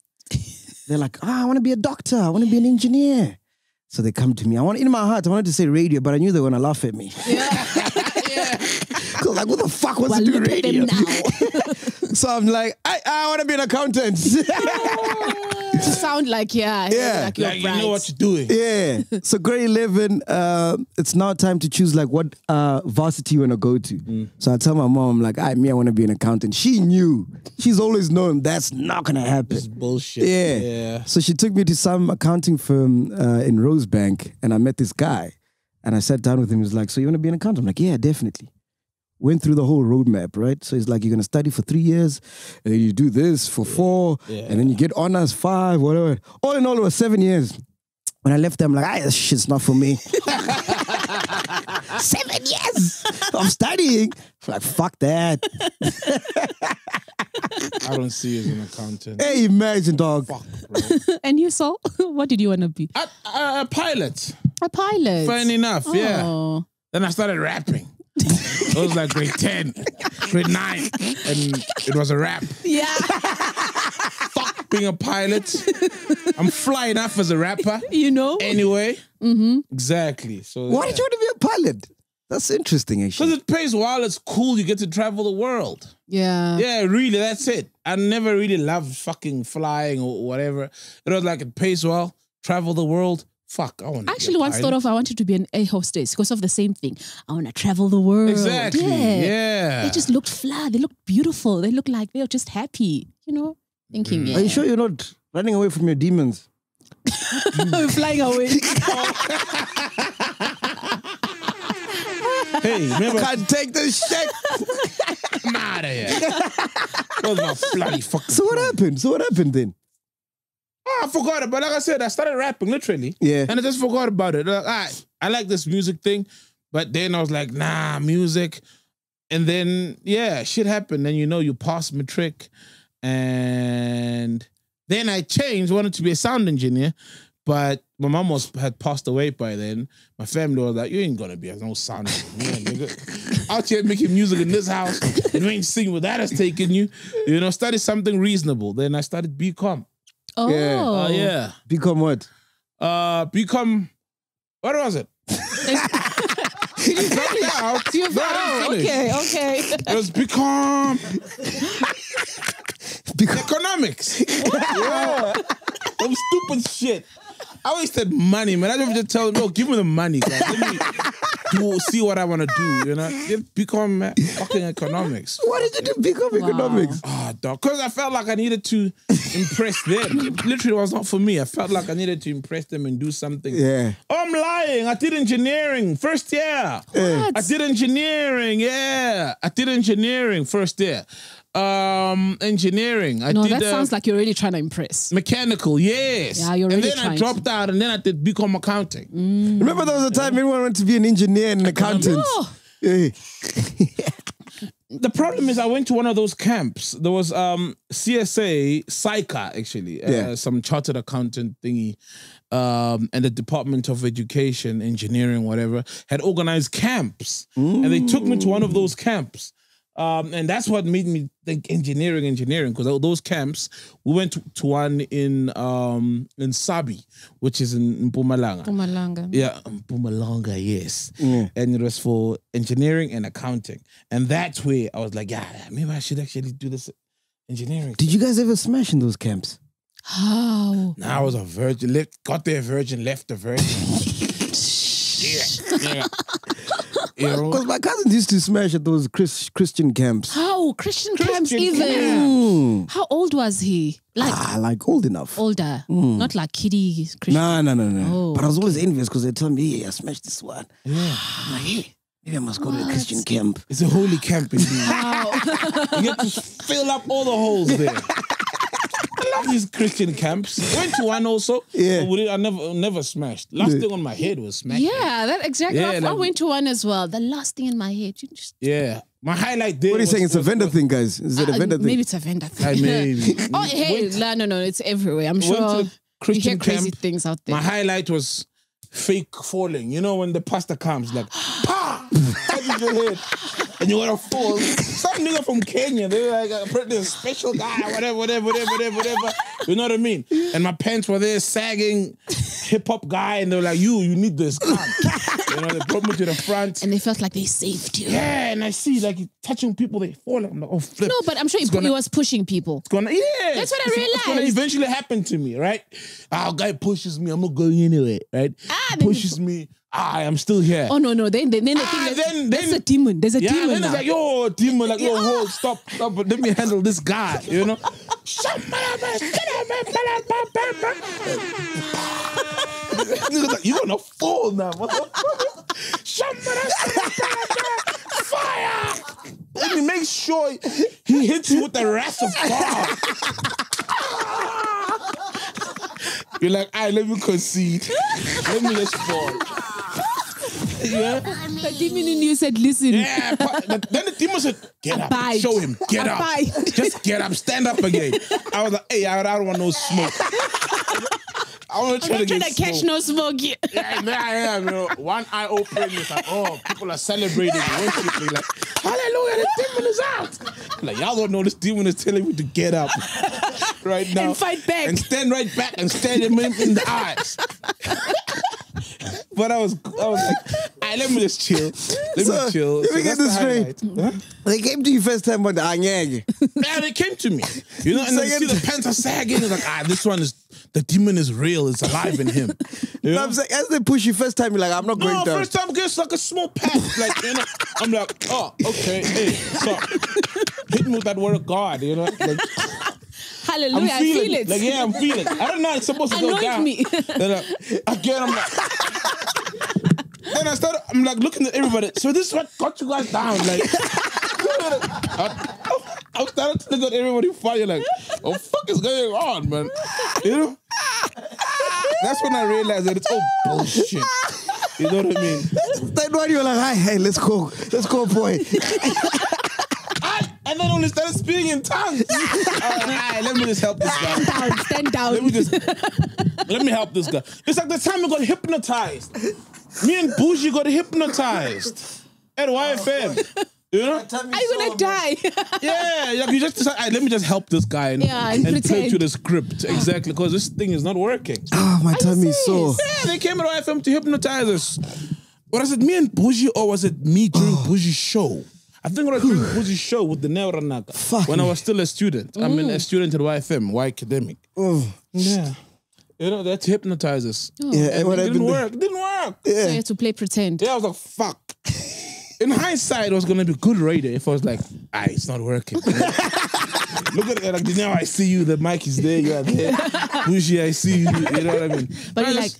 They're like, I want to be a doctor. I want to be an engineer. So they come to me. In my heart, I wanted to say radio, but I knew they were going to laugh at me. Yeah. Like, what the fuck was to do radio? So I'm like, I want to be an accountant. You sound like, like you're bright. You know what you're doing. Yeah. So grade 11, it's now time to choose like what varsity you want to go to. So I tell my mom, I'm like, I want to be an accountant. She knew. She's always known that's not going to happen. It's bullshit. Yeah. So she took me to some accounting firm in Rosebank, and I met this guy. And I sat down with him. He was like, so you want to be an accountant? I'm like, yeah, definitely. Went through the whole roadmap, right? So it's like, you're going to study for 3 years, and then you do this for 4, and then you get honors 5, whatever. All in all, it was 7 years. When I left them, I'm like, this shit's not for me. 7 years of studying. I'm like, fuck that. I don't see you as an accountant. Hey, imagine, dog. Fuck, bro. And you saw, what did you want to be? A pilot. A pilot. Fine enough, yeah. Then I started rapping. It was like grade 10, grade 9, and it was a rap. Yeah. Fuck being a pilot. I'm fly enough as a rapper. You know? Anyway. Exactly. So why did you want to be a pilot? That's interesting, actually. Because it pays while it's cool. You get to travel the world. Yeah. Yeah, really, that's it. I never really loved fucking flying or whatever. It was like, it pays well, travel the world. Fuck, I want to actually once thought of I wanted to be an air hostess because of the same thing. I want to travel the world. Exactly. Yeah. They just looked fly. They looked beautiful. They looked like they were just happy. You know, thinking. Yeah. Are you sure you're not running away from your demons? We're flying away. Hey, remember, I can't take this shit. I'm out of here. So what happened? So what happened then? Oh, I forgot about it. Like I said, I started rapping, literally. Yeah. And I just forgot about it. Like, I like this music thing. But then I was like, nah, music. And then, yeah, shit happened. And, you know, you passed matric. And then I changed, wanted to be a sound engineer. But my mom had passed away by then. My family was like, you ain't going to be no sound engineer, nigga. Out here making music in this house. And you ain't singing where that has taken you. You know, started something reasonable. Then I started BCom. Oh yeah. Become what? Become what was it? Okay. It was become economics. Yeah. Some stupid shit. I wasted money, man. I don't just tell them, no, give me the money, guys. Let me see what I want to do, you know? It become fucking economics. Why did you do become economics? Oh, dog. Because I felt like I needed to impress them. It literally was not for me. I felt like I needed to impress them and do something. Yeah. Oh, I'm lying. I did engineering first year. What? I did engineering, yeah. I did engineering first year. engineering. That sounds like you're really trying to impress. Mechanical, yes. Yeah, you're I dropped out, and then I did BCom accounting. Mm. Remember, there was a time everyone wanted to be an engineer and an accountant. No. The problem is, I went to one of those camps. There was CSA, SICA, actually, some chartered accountant thingy, and the Department of Education, Engineering, whatever, had organized camps. Ooh. And they took me to one of those camps. And that's what made me think engineering, because those camps, we went to one in Sabi, which is in Mpumalanga. Mpumalanga. Yeah, Mpumalanga, yes. Yeah. And it was for engineering and accounting. And that's where I was like, yeah, maybe I should actually do this engineering. Did you guys ever smash in those camps? How? No, I was a virgin. Got there a virgin, left a virgin. Yeah, yeah. Because my cousins used to smash at those Christian camps. How? Christian camps even? How old was he? Like old enough. Older. Mm. Not like kiddie Christian. No. But I was always envious because they tell me, hey, I smashed this one. Yeah. I'm like, hey, maybe I must go to a Christian camp. It's a holy camp. Wow. You get to fill up all the holes there. I love these Christian camps. Went to one also. Yeah. I never smashed. Last thing on my head was smashed. Yeah, that exactly. Yeah, I went to one as well. The last thing in my head. You just... Yeah. My highlight there. What are you saying? It's a vendor thing, guys. Is it a vendor thing? Maybe it's a vendor thing. Maybe. Oh, hey. No. It's everywhere. I'm sure you hear crazy things out there. My highlight was fake falling. You know, when the pastor comes, like, pa! Touches your head. And you want to fall. Some nigga from Kenya, they were like a special guy, whatever. You know what I mean? And my pants were there, sagging, hip-hop guy, and they were like, you need this. You know, they brought me to the front. And they felt like they saved you. Yeah, and I see, like, touching people, they fall. I'm like, oh, flip. No, but I'm sure he was pushing people. It's gonna, yeah. That's what I realized. It's gonna eventually happen to me, right? Our guy pushes me, I'm not going anywhere, right? Pushes me. I am still here. Oh, no. Then there's a demon. There's a demon. Then it's like, yo, demon, like, yo, hold, stop. Let me handle this guy, you know? You're gonna fall now, fire! Let me make sure he hits you with the wrath of God. You're like, alright, let me concede. Let me just fall. Yeah. The demon in you said, listen. Yeah, then the demon said, get up. Abide. Show him. Get Abide. Up. Just get up. Stand up again. I was like, hey, I don't want no smoke. I'm not trying to catch no smoke yet. Yeah, there I am. You know, one eye open. It's like, oh, people are celebrating. Worshiping. Like, hallelujah, the demon is out. Like, y'all don't know this demon is telling me to get up right now. And fight back. And stand right back and stare him in the eyes. But I was like, alright, let me just chill. Let me chill. Let me get this straight. Huh? They came to you first time on the Anyang. Yeah, they came to me. You know, and they see the pants are sagging. It's like, this one is, the demon is real. It's alive in him. You know? No, I'm saying, as they push you first time, you're like, I'm not going down. No, first time, it's like a small pack. Like, you know, I'm like, oh, okay, hey, stop. Hit me with that word of God, you know. Like, hallelujah, I feel it. Like, yeah, I'm feeling it. I don't know, it's supposed to go down. Me. Again, I'm like... Then I started, I'm like looking at everybody. So this is what got you guys down. Like, I started to look at everybody funny, like, oh, fuck is going on, man? You know? That's when I realized that it's all bullshit. You know what I mean? Then when you were like, hey, let's go, boy. And then only started speaking in tongues. All right, let me just help this guy. Stand down. Let me help this guy. It's like the time we got hypnotized. Me and Bougie got hypnotized at YFM. You know? Are you gonna die? Yeah, like you just decide, let me just help this guy and play to the script. Exactly, because this thing is not working. Oh, my tummy is sore. Yeah, they came at YFM to hypnotize us. But was it me and Bougie, or was it me during Bougie's show? I think when I was doing Buzi's show with the Neuranaka when I was still a student. Mm. I mean, a student at YFM, Y Academic. Oh. Yeah. You know, that hypnotized us. Oh. Yeah, and it didn't work. Yeah. So you had to play pretend. Yeah, I was like, fuck. In hindsight, it was going to be good radio if I was like, it's not working. Look at it, like, now I see you, the mic is there, you are there. Bushi, I see you, you know what I mean? But you're like...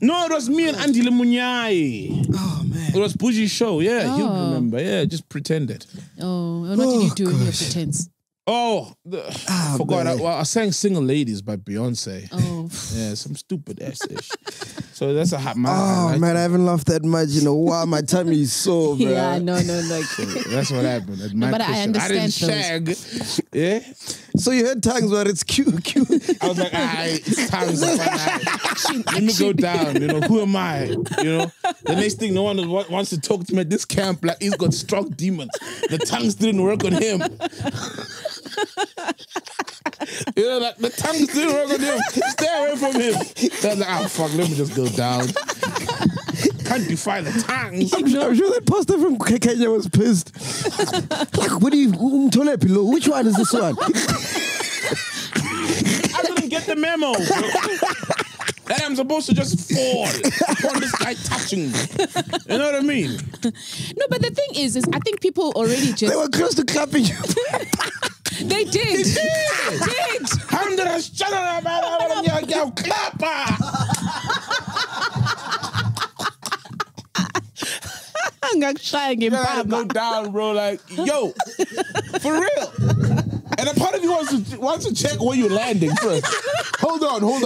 No, it was me and Andy Lemunyai. Oh, man. It was Buji's show, yeah, he'll remember. Yeah, just pretended. Oh, and what did you do in your pretense? Oh, I forgot. I sang "Single Ladies" by Beyonce. Oh, yeah, some stupid ass ish. So that's a hot man. Oh man, I haven't laughed that much in a while. My tummy is sore, bro. Yeah, no, like so that's what happened. At my I understand. I didn't shag. Yeah. So you heard tongues, but it's Q. I was like, alright, tongues. Let me go down. You know, who am I? You know, the next thing, no one wants to talk to me at this camp. Like he's got struck demons. The tongues didn't work on him. You know, like the tongues didn't work on him. Stay away from him. So I was like, oh fuck, let me just go down. Can't defy the tongues. I'm sure that pastor from Kenya was pissed. Like, what do you below? Which one is this one? I didn't get the memo. That I'm supposed to just fall upon this guy touching me. You know what I mean? No, but the thing is I think people already just... They were close to clapping you. They did. They did. They did. I'm gonna shut up, I'm clapper. You know, I go down, bro, like, yo, for real. And a part of you wants to check where you're landing first. Hold on. Right,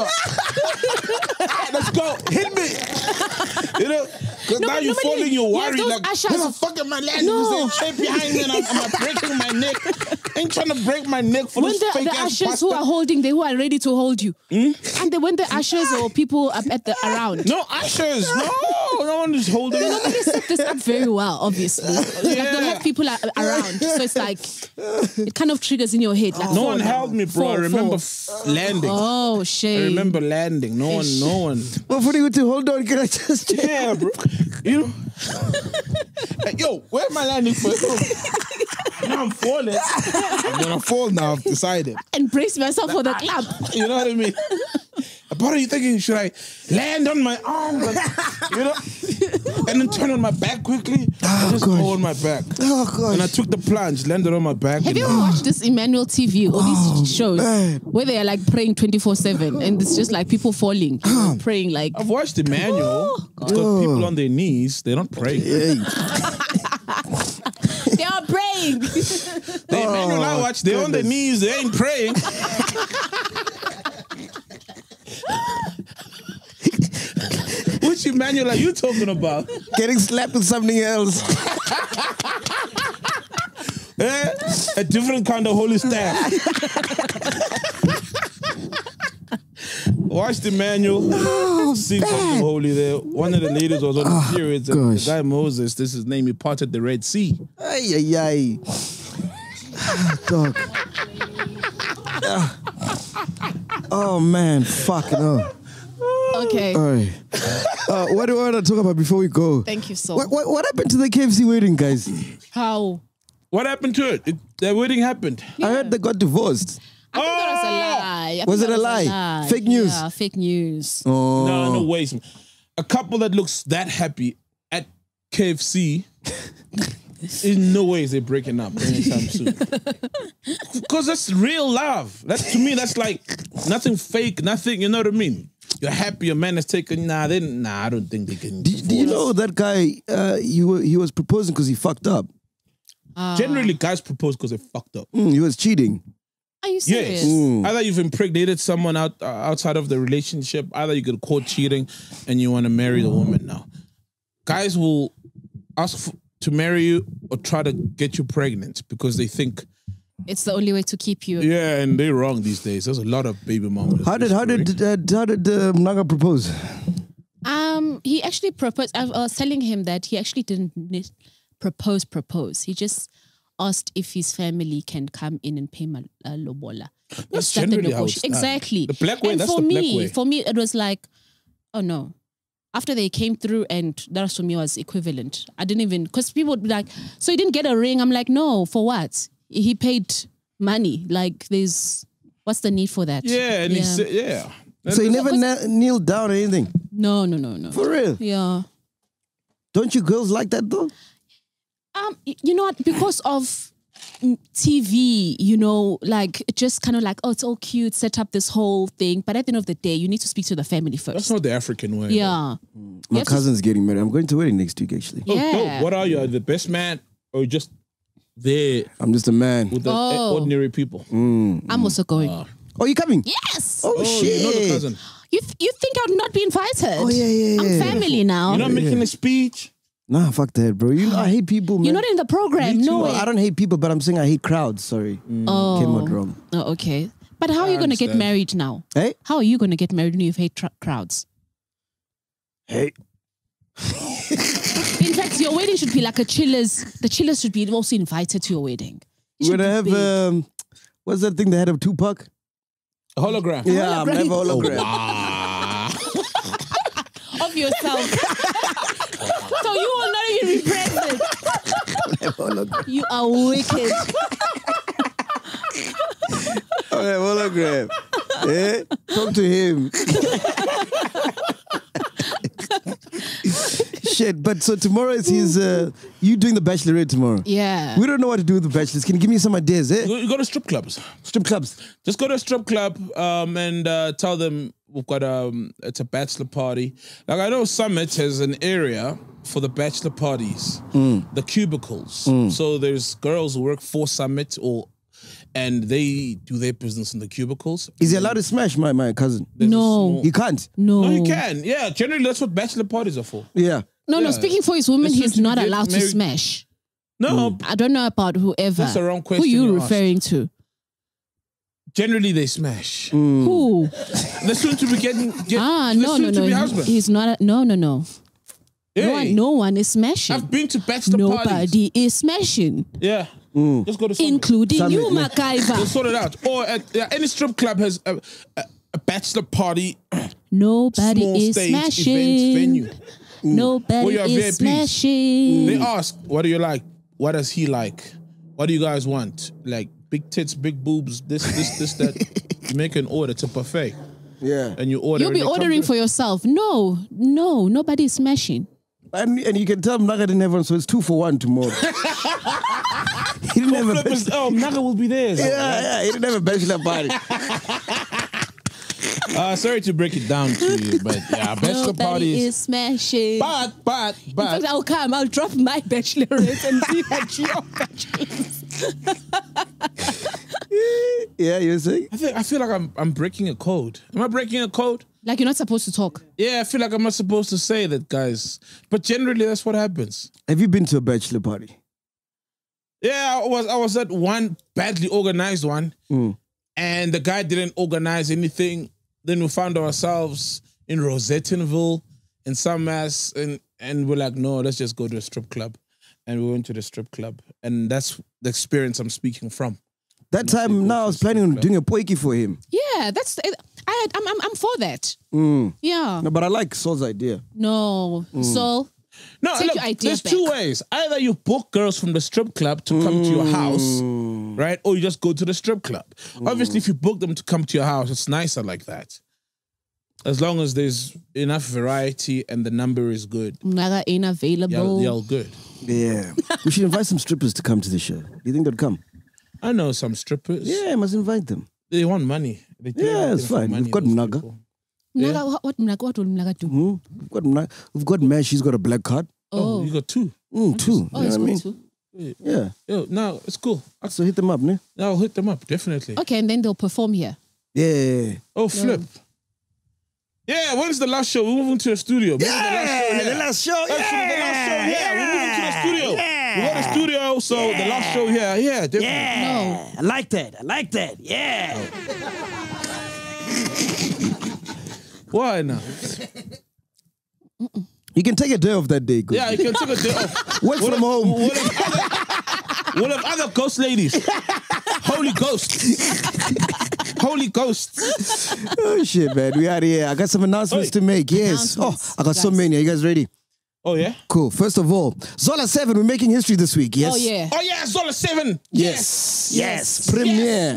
let's go. Hit me. You know, because now you're falling, you're worried. Like, where the fuck am I landing? No. Is there a shape behind me and I'm breaking my neck? Ain't trying to break my neck for this fake ass the ushers pastor. Who are holding, they who are ready to hold you. Hmm? And when the ushers or people up at the around. No ushers. No one is holding. They normally set this up very well, obviously. Yeah. Like, they have people around. So it's like, it kind of triggers in your head. Like, no one held me, bro. I remember landing. Oh, shit. I remember landing. No one. Well, for you to hold on, can I just check? Yeah, bro. You know? Like, yo, where am I landing for? Now I'm falling. I'm going to fall now, I've decided. And brace myself for the clap. You know what I mean? What are you thinking? Should I land on my arm? Like, you know? And then turn on my back quickly? Oh, I just go on my back. Oh, God. And I took the plunge, landed on my back. Have you ever watched this Emmanuel TV or these shows where they are like praying 24/7 and it's just like people falling, praying like... I've watched Emmanuel. Oh, it's got people on their knees. They're not praying. They are praying. The Emmanuel I watch, they're on their knees. They ain't praying. Which Emmanuel are you talking about? Getting slapped with something else. A different kind of holy staff. Watched Emmanuel see something holy there. One of the ladies was on the periods, and the guy Moses, this is his name, he parted the Red Sea. Ay. Dog. Oh man, fucking hell. Okay. All right. What do I want to talk about before we go? Thank you so much. What happened to the KFC wedding, guys? How? What happened to it? The wedding happened. Yeah. I heard they got divorced. I think that was a lie. Was it a lie? Fake news? Yeah, fake news. Oh. No way. A couple that looks that happy at KFC, in no way is they breaking up anytime soon. Because that's real love. That's, to me, that's like nothing fake, nothing, you know what I mean? You're happy your man has taken. Nah, I don't think they can. Do you know that guy? He was proposing because he fucked up. Generally, guys propose because they fucked up. He was cheating. Are you serious? Yes. Either you've impregnated someone outside of the relationship. Either you get caught cheating, and you want to marry the woman now. Guys will ask to marry you or try to get you pregnant because they think it's the only way to keep you. Yeah, and they're wrong these days. There's a lot of baby mamas. How did Naga propose? He actually proposed. I was telling him that he actually didn't propose. He just asked if his family can come in and pay lobola. That's generally how it's done. Exactly. The black way. And that's for me, it was like, oh no. After they came through, and that for me was equivalent. I didn't even, because people would be like, so you didn't get a ring? I'm like, no, for what? He paid money. Like, there's... What's the need for that? Yeah, and he said, yeah. So he never kneeled down or anything? No. For real? Yeah. Don't you girls like that, though? You know what? Because of TV, you know, like, just kind of like, oh, it's all cute, set up this whole thing. But at the end of the day, you need to speak to the family first. That's not the African way. Yeah. My cousin's getting married. I'm going to a wedding next week, actually. Yeah. Oh, what are you? The best man or just... They. I'm just a man. With the ordinary people. I'm also going. Oh, you coming? Yes. Oh, shit. You're not a cousin. You think I'd not be invited? Oh, yeah. I'm family now. You're not making a speech? Nah, fuck that, bro. You know, I hate people, man. You're not in the program. No way. I don't hate people, but I'm saying I hate crowds. Sorry. Oh. Came out wrong. Oh, okay. But how are you going to get married now? Hey? How are you going to get married when you hate crowds? Hey. In fact, your wedding should be like a chillers. The chillers should be also invited to your wedding. Would I have, what's that thing they had of Tupac? A hologram. Yeah, I have a hologram. Oh, wow. Of yourself. So you will not even be present. You are wicked. I have a hologram. Eh? Talk to him. Shit, but so tomorrow is his, you doing the Bachelorette tomorrow. Yeah. We don't know what to do with the Bachelors. Can you give me some ideas, eh? You go to strip clubs. Strip clubs. Just go to a strip club and tell them we've got it's a bachelor party. Like I know Summit has an area for the bachelor parties, the cubicles. So there's girls who work for Summit and they do their business in the cubicles. Is he allowed to smash my cousin? No. He can't? No. No, he can. Yeah, generally that's what bachelor parties are for. Yeah. No, speaking for his women, he's not allowed to smash. No. I don't know about whoever. That's the wrong question. Who are you referring to? Generally they smash. Who? The soon to be husband. He's not, no. Hey. No one is smashing. I've been to bachelor parties. Nobody is smashing. Yeah. Just go to Summit. Including Summit, you, MacGyver. We'll sort it out. Or any strip club has a bachelor party. Nobody is stage, smashing. Event, venue. Nobody is smashing. They ask, what do you like? What does he like? What do you guys want? Like big tits, big boobs, this, that. You make an order to buffet. Yeah. And you order. You'll be ordering for yourself. No, nobody is smashing. And you can tell Mnaga didn't have one, so it's 2 for 1 tomorrow. He didn't have a bachelor. Oh, Mnaga will be there. Yeah, he didn't have a bachelor party. Sorry to break it down to you, but yeah, bachelor party is smashing. But. In fact, I'll come. I'll drop my bachelorette and be at your bachelorette. Yeah, you're saying? I feel like I'm breaking a code. Am I breaking a code? Like you're not supposed to talk. Yeah, I feel like I'm not supposed to say that, guys. But generally, that's what happens. Have you been to a bachelor party? Yeah, I was at one badly organized one. And the guy didn't organize anything. Then we found ourselves in Rosettenville in some ass. And we're like, no, let's just go to a strip club. And we went to the strip club. And that's the experience I'm speaking from. That time now I was planning on doing a poiki for him. Yeah, that's... I'm for that. Yeah. No, but I like Sol's idea. No. Sol, no, take look, your idea there's back. Two ways. Either you book girls from the strip club to come to your house, right? Or you just go to the strip club. Obviously, if you book them to come to your house, it's nicer like that. As long as there's enough variety and the number is good. Naga ain't available. They're all good. Yeah. We should invite some strippers to come to the show. Do you think they'd come? I know some strippers. Yeah, I must invite them. They want money. Yeah, it's fine. We've got Mnaga. What will Mnaga do? We've got Mesh. He's got a black card. Oh, you got two. Two. Oh, it's cool too. Yeah. Yo, no, it's cool. So hit them up, ne? I'll hit them up, definitely. Okay, and then they'll perform here. Yeah. Oh, flip. Yeah, when's the last show? We're moving to the studio. Yeah, the last show. Yeah, we're moving to the studio. We got a studio, so the last show here, definitely. Yeah, no. I like that, yeah. Why not? You can take a day off that day. Good. Yeah, you can take a day off. Work from home. What if other ghost ladies? Holy ghosts. Holy ghosts. Oh, shit, man, we out here. I got some announcements to make, yes. Oh, I got so many. Are you guys ready? Oh, yeah? Cool. First of all, Zola 7, we're making history this week, yes? Oh, yeah, Zola 7! Yes. Premiere. Yes.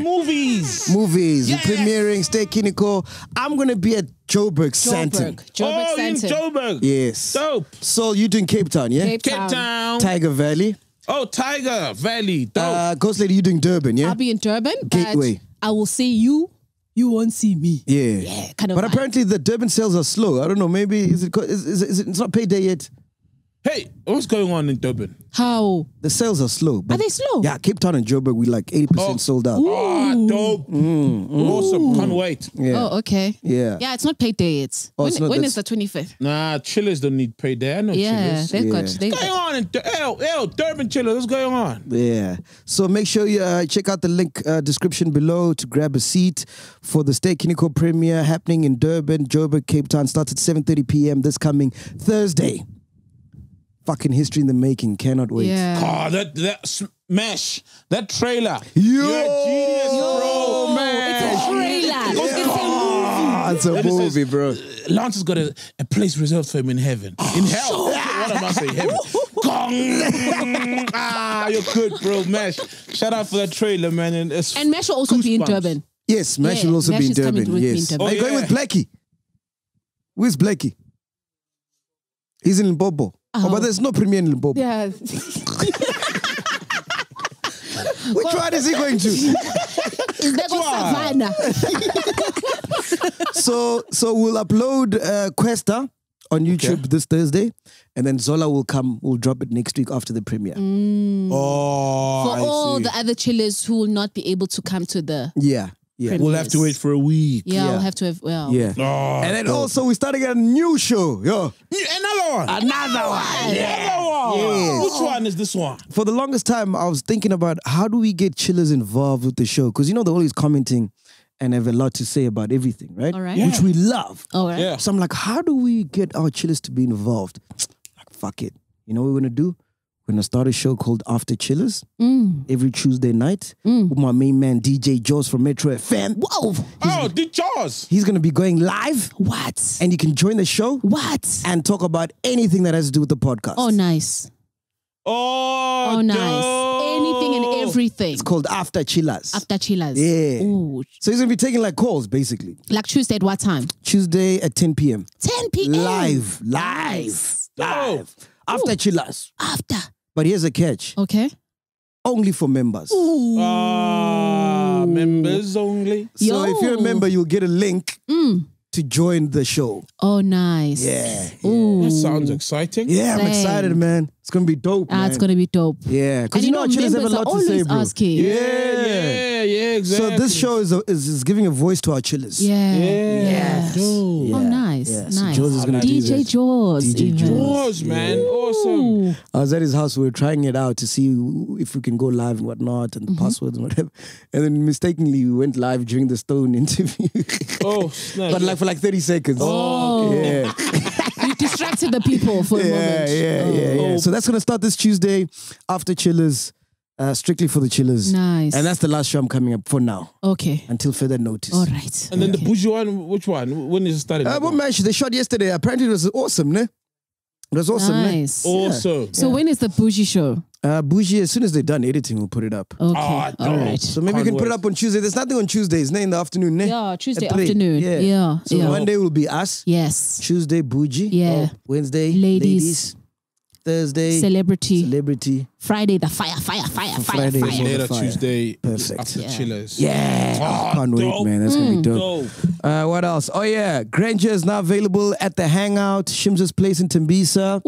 Movies. Yes. We're premiering, stay Kinekor. I'm going to be at Joburg Sandton. Joburg. Yes. Dope. So you're doing Cape Town, yeah? Cape Town. Tiger Valley. Oh, Tiger Valley. Dope. Ghost Lady, you're doing Durban, yeah? I'll be in Durban, Gateway. I will see you. You won't see me. Yeah. Kind of. But apparently the Durban sales are slow. I don't know. Maybe it's not payday yet. Hey, what's going on in Durban? How? The sales are slow. Are they slow? Yeah, Cape Town and Joburg, we like 80% sold out. Ooh. Oh, dope. Awesome. Can't wait. Yeah. Oh, okay. Yeah. Yeah, it's not payday. It's when is the 25th? Nah, chillers don't need payday. I know chillers. Yeah, what's going on in Durban chillers? What's going on? Yeah. So make sure you check out the link description below to grab a seat for the State Kinekor premiere happening in Durban, Joburg, Cape Town. Starts at 7:30 p.m. this coming Thursday. Fucking history in the making. Cannot wait. Yeah. God, that smash. That trailer. You're a genius, bro, man. It's a trailer. Yeah. It's a movie, bro. Lance has got a place reserved for him in heaven. In hell. What am I saying? Heaven. Gong. Ah, you're good, bro. Mesh. Shout out for that trailer, man. And Mesh will also be in Durban. Yes, Mesh will also be in Durban. Yes. Are you going with Blackie? Where's Blackie? He's in Limpopo. Oh, but there's no premiere in Limpopo. Yeah. Which one is he going to? They go Savannah. So we'll upload Questa on YouTube this Thursday, and then Zola will come. We'll drop it next week after the premiere. Mm. Oh, for all the other chillers who will not be able to come to the premieres. We'll have to wait for a week. Yeah, we'll have to have and then also we're starting a new show. Yo. Another one. Yes. Which one is this one? For the longest time, I was thinking about how do we get chillers involved with the show? Because you know they're always commenting and have a lot to say about everything, right? All right. Yeah. Which we love. All right. Yeah. So I'm like, how do we get our chillers to be involved? Like, fuck it. You know what we're gonna do? We're gonna start a show called After Chillers every Tuesday night with my main man DJ Jaws from Metro FM. Whoa! DJ Jaws! He's gonna be going live. What? And you can join the show. What? And talk about anything that has to do with the podcast. Oh, nice. Oh, nice. Anything and everything. It's called After Chillers. After Chillers. Yeah. Ooh. So he's gonna be taking like calls basically. Like Tuesday at what time? Tuesday at 10 p.m. 10 p.m. Live. Nice. Live. After Chillers. After. But here's a catch. Okay. Only for members. Ooh. Members only. So if you're a member, you'll get a link to join the show. Oh, nice. Yeah. Ooh. That sounds exciting. Yeah, I'm excited, man. It's going to be dope, man. It's going to be dope. Yeah. Because you know chillers have a lot to say, bro. Yeah, exactly. So this show is giving a voice to our chillers. Yeah. Oh, nice. Yeah. Nice. So Jaws is gonna DJ Jaws. DJ Jaws, man. Awesome. I was at his house. We were trying it out to see if we can go live and whatnot and the passwords and whatever. And then mistakenly we went live during the Stone interview. Oh, snap. But like for like 30 seconds. Oh. Yeah. Distracted the people for a moment. Yeah. So that's going to start this Tuesday after Chillers, strictly for the chillers. Nice. And that's the last show I'm coming up for now. Okay. Until further notice. All right. And then the bougie one, which one? When is it started? They shot yesterday. Apparently it was awesome, ne? It was awesome, nice. Awesome. So when is the bougie show? Bougie, as soon as they're done editing, we'll put it up. Okay. All right. So maybe we can put it up on Tuesday. There's nothing on Tuesdays, in the afternoon, ne? Yeah, Tuesday afternoon. Yeah. So Monday will be us. Yes. Tuesday, bougie. Yeah. Wednesday, ladies. Thursday, celebrity. Friday, the fire. Later Tuesday, perfect. After chillers. Yeah. Can't wait, man. That's going to be dope. What else? Oh, yeah. Granger is now available at The Hangout, Shimza's Place in Tembisa.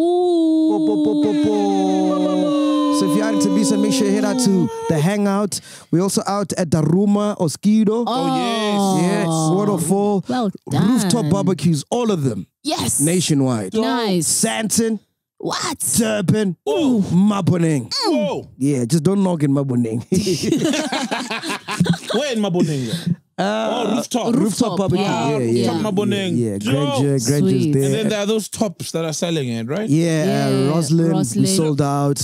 So if you're out in Tembisa, make sure you head out to The Hangout. We're also out at Daruma, Oskido. Oh, yes. Yes. Waterfall. Well done. Rooftop barbecues, all of them. Yes. Nationwide. Nice. Santon. What? Durban. Ooh. Maboneng. Ooh. Yeah, just don't knock in Maboneng. Where in Maboneng? Rooftop barbecue. Wow. Rooftop Maboneng. Granger's there. And then there are those tops that are selling it, right? Yeah. Roslyn. We sold out.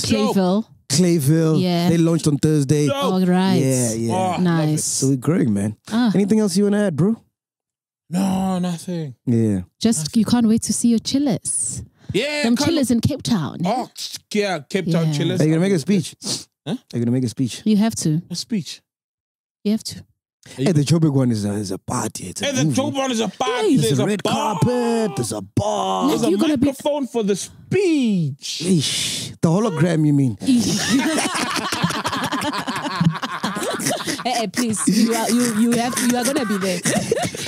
Clayville. Yeah. They launched on Thursday. All right. Yeah. Oh, nice. So we're growing, man. Anything else you want to add, bro? No, nothing. Yeah. You can't wait to see your chillers. Yeah, them chillers in Cape Town. Oh, yeah, Cape Town chillers. Are you gonna make a speech? Huh? Are you gonna make a speech? You have to. A speach. You have to. Hey, the Joburg one is a party. The Joburg one is a party. Hey, there's a red carpet. There's a bar. Like there's a microphone for the speech. Eesh. The hologram, you mean? Hey, please, you are gonna be there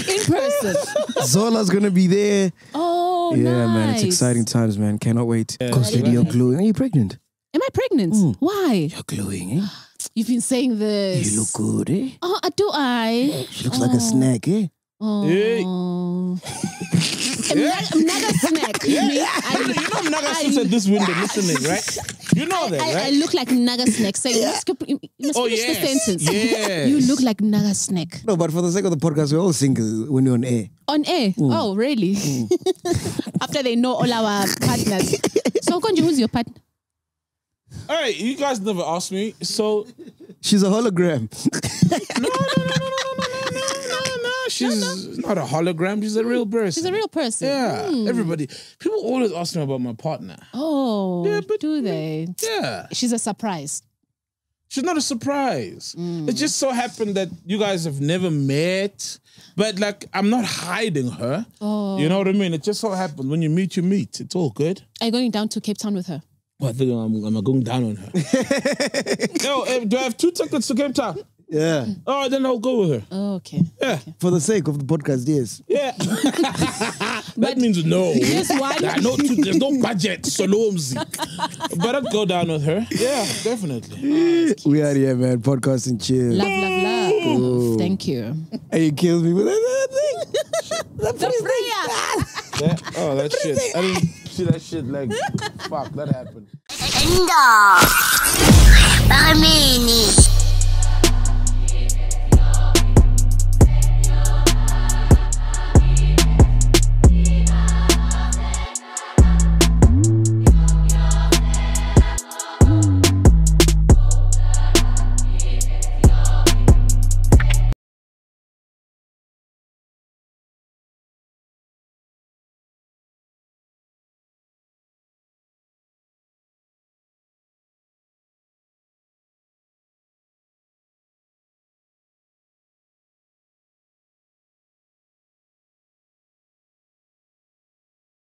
in person. Zola's gonna be there. Oh. Oh, yeah, nice. Man, it's exciting times, man. Cannot wait. Because yeah, you're glowing. Are you pregnant? Am I pregnant? Mm. Why? You're glowing, eh? You've been saying this. You look good, eh? Oh, do I? She looks like a snack, eh? Oh. Hey. Mnaga snack. You mean? You know Mnaga sits at this window listening, right? You know that, right? I look like Mnaga snack. So you must finish the sentence. Yes. You look like Mnaga snack. No, but for the sake of the podcast, we all sing when you're on air. On air? Mm. Oh, really? Mm. After they know all our partners. So, Konji, who's your partner? All right, you guys never asked me, so... She's a hologram. No. She's not a hologram, she's a real person. She's a real person. Yeah, everybody. People always ask me about my partner. Oh, yeah, but do they? Yeah. She's a surprise. She's not a surprise. Mm. It just so happened that you guys have never met, but like, I'm not hiding her. Oh. You know what I mean? It just so happened when you meet. It's all good. Are you going down to Cape Town with her? Oh, I think I'm going down on her. Yo, do I have 2 tickets to Cape Town? Yeah. Oh, then I'll go with her. Oh, okay. Yeah. Okay. For the sake of the podcast, yes. Yeah. That means no. Yes, why? There's no budget. Solomzi. But I'll go down with her. Yeah, definitely. Oh, we are here, man. Podcasting chill. Love, love, love. Oh. Thank you. And you killed me with that thing. The prayer. Yeah. Oh, that shit. I mean, see that shit, like, fuck, that happened.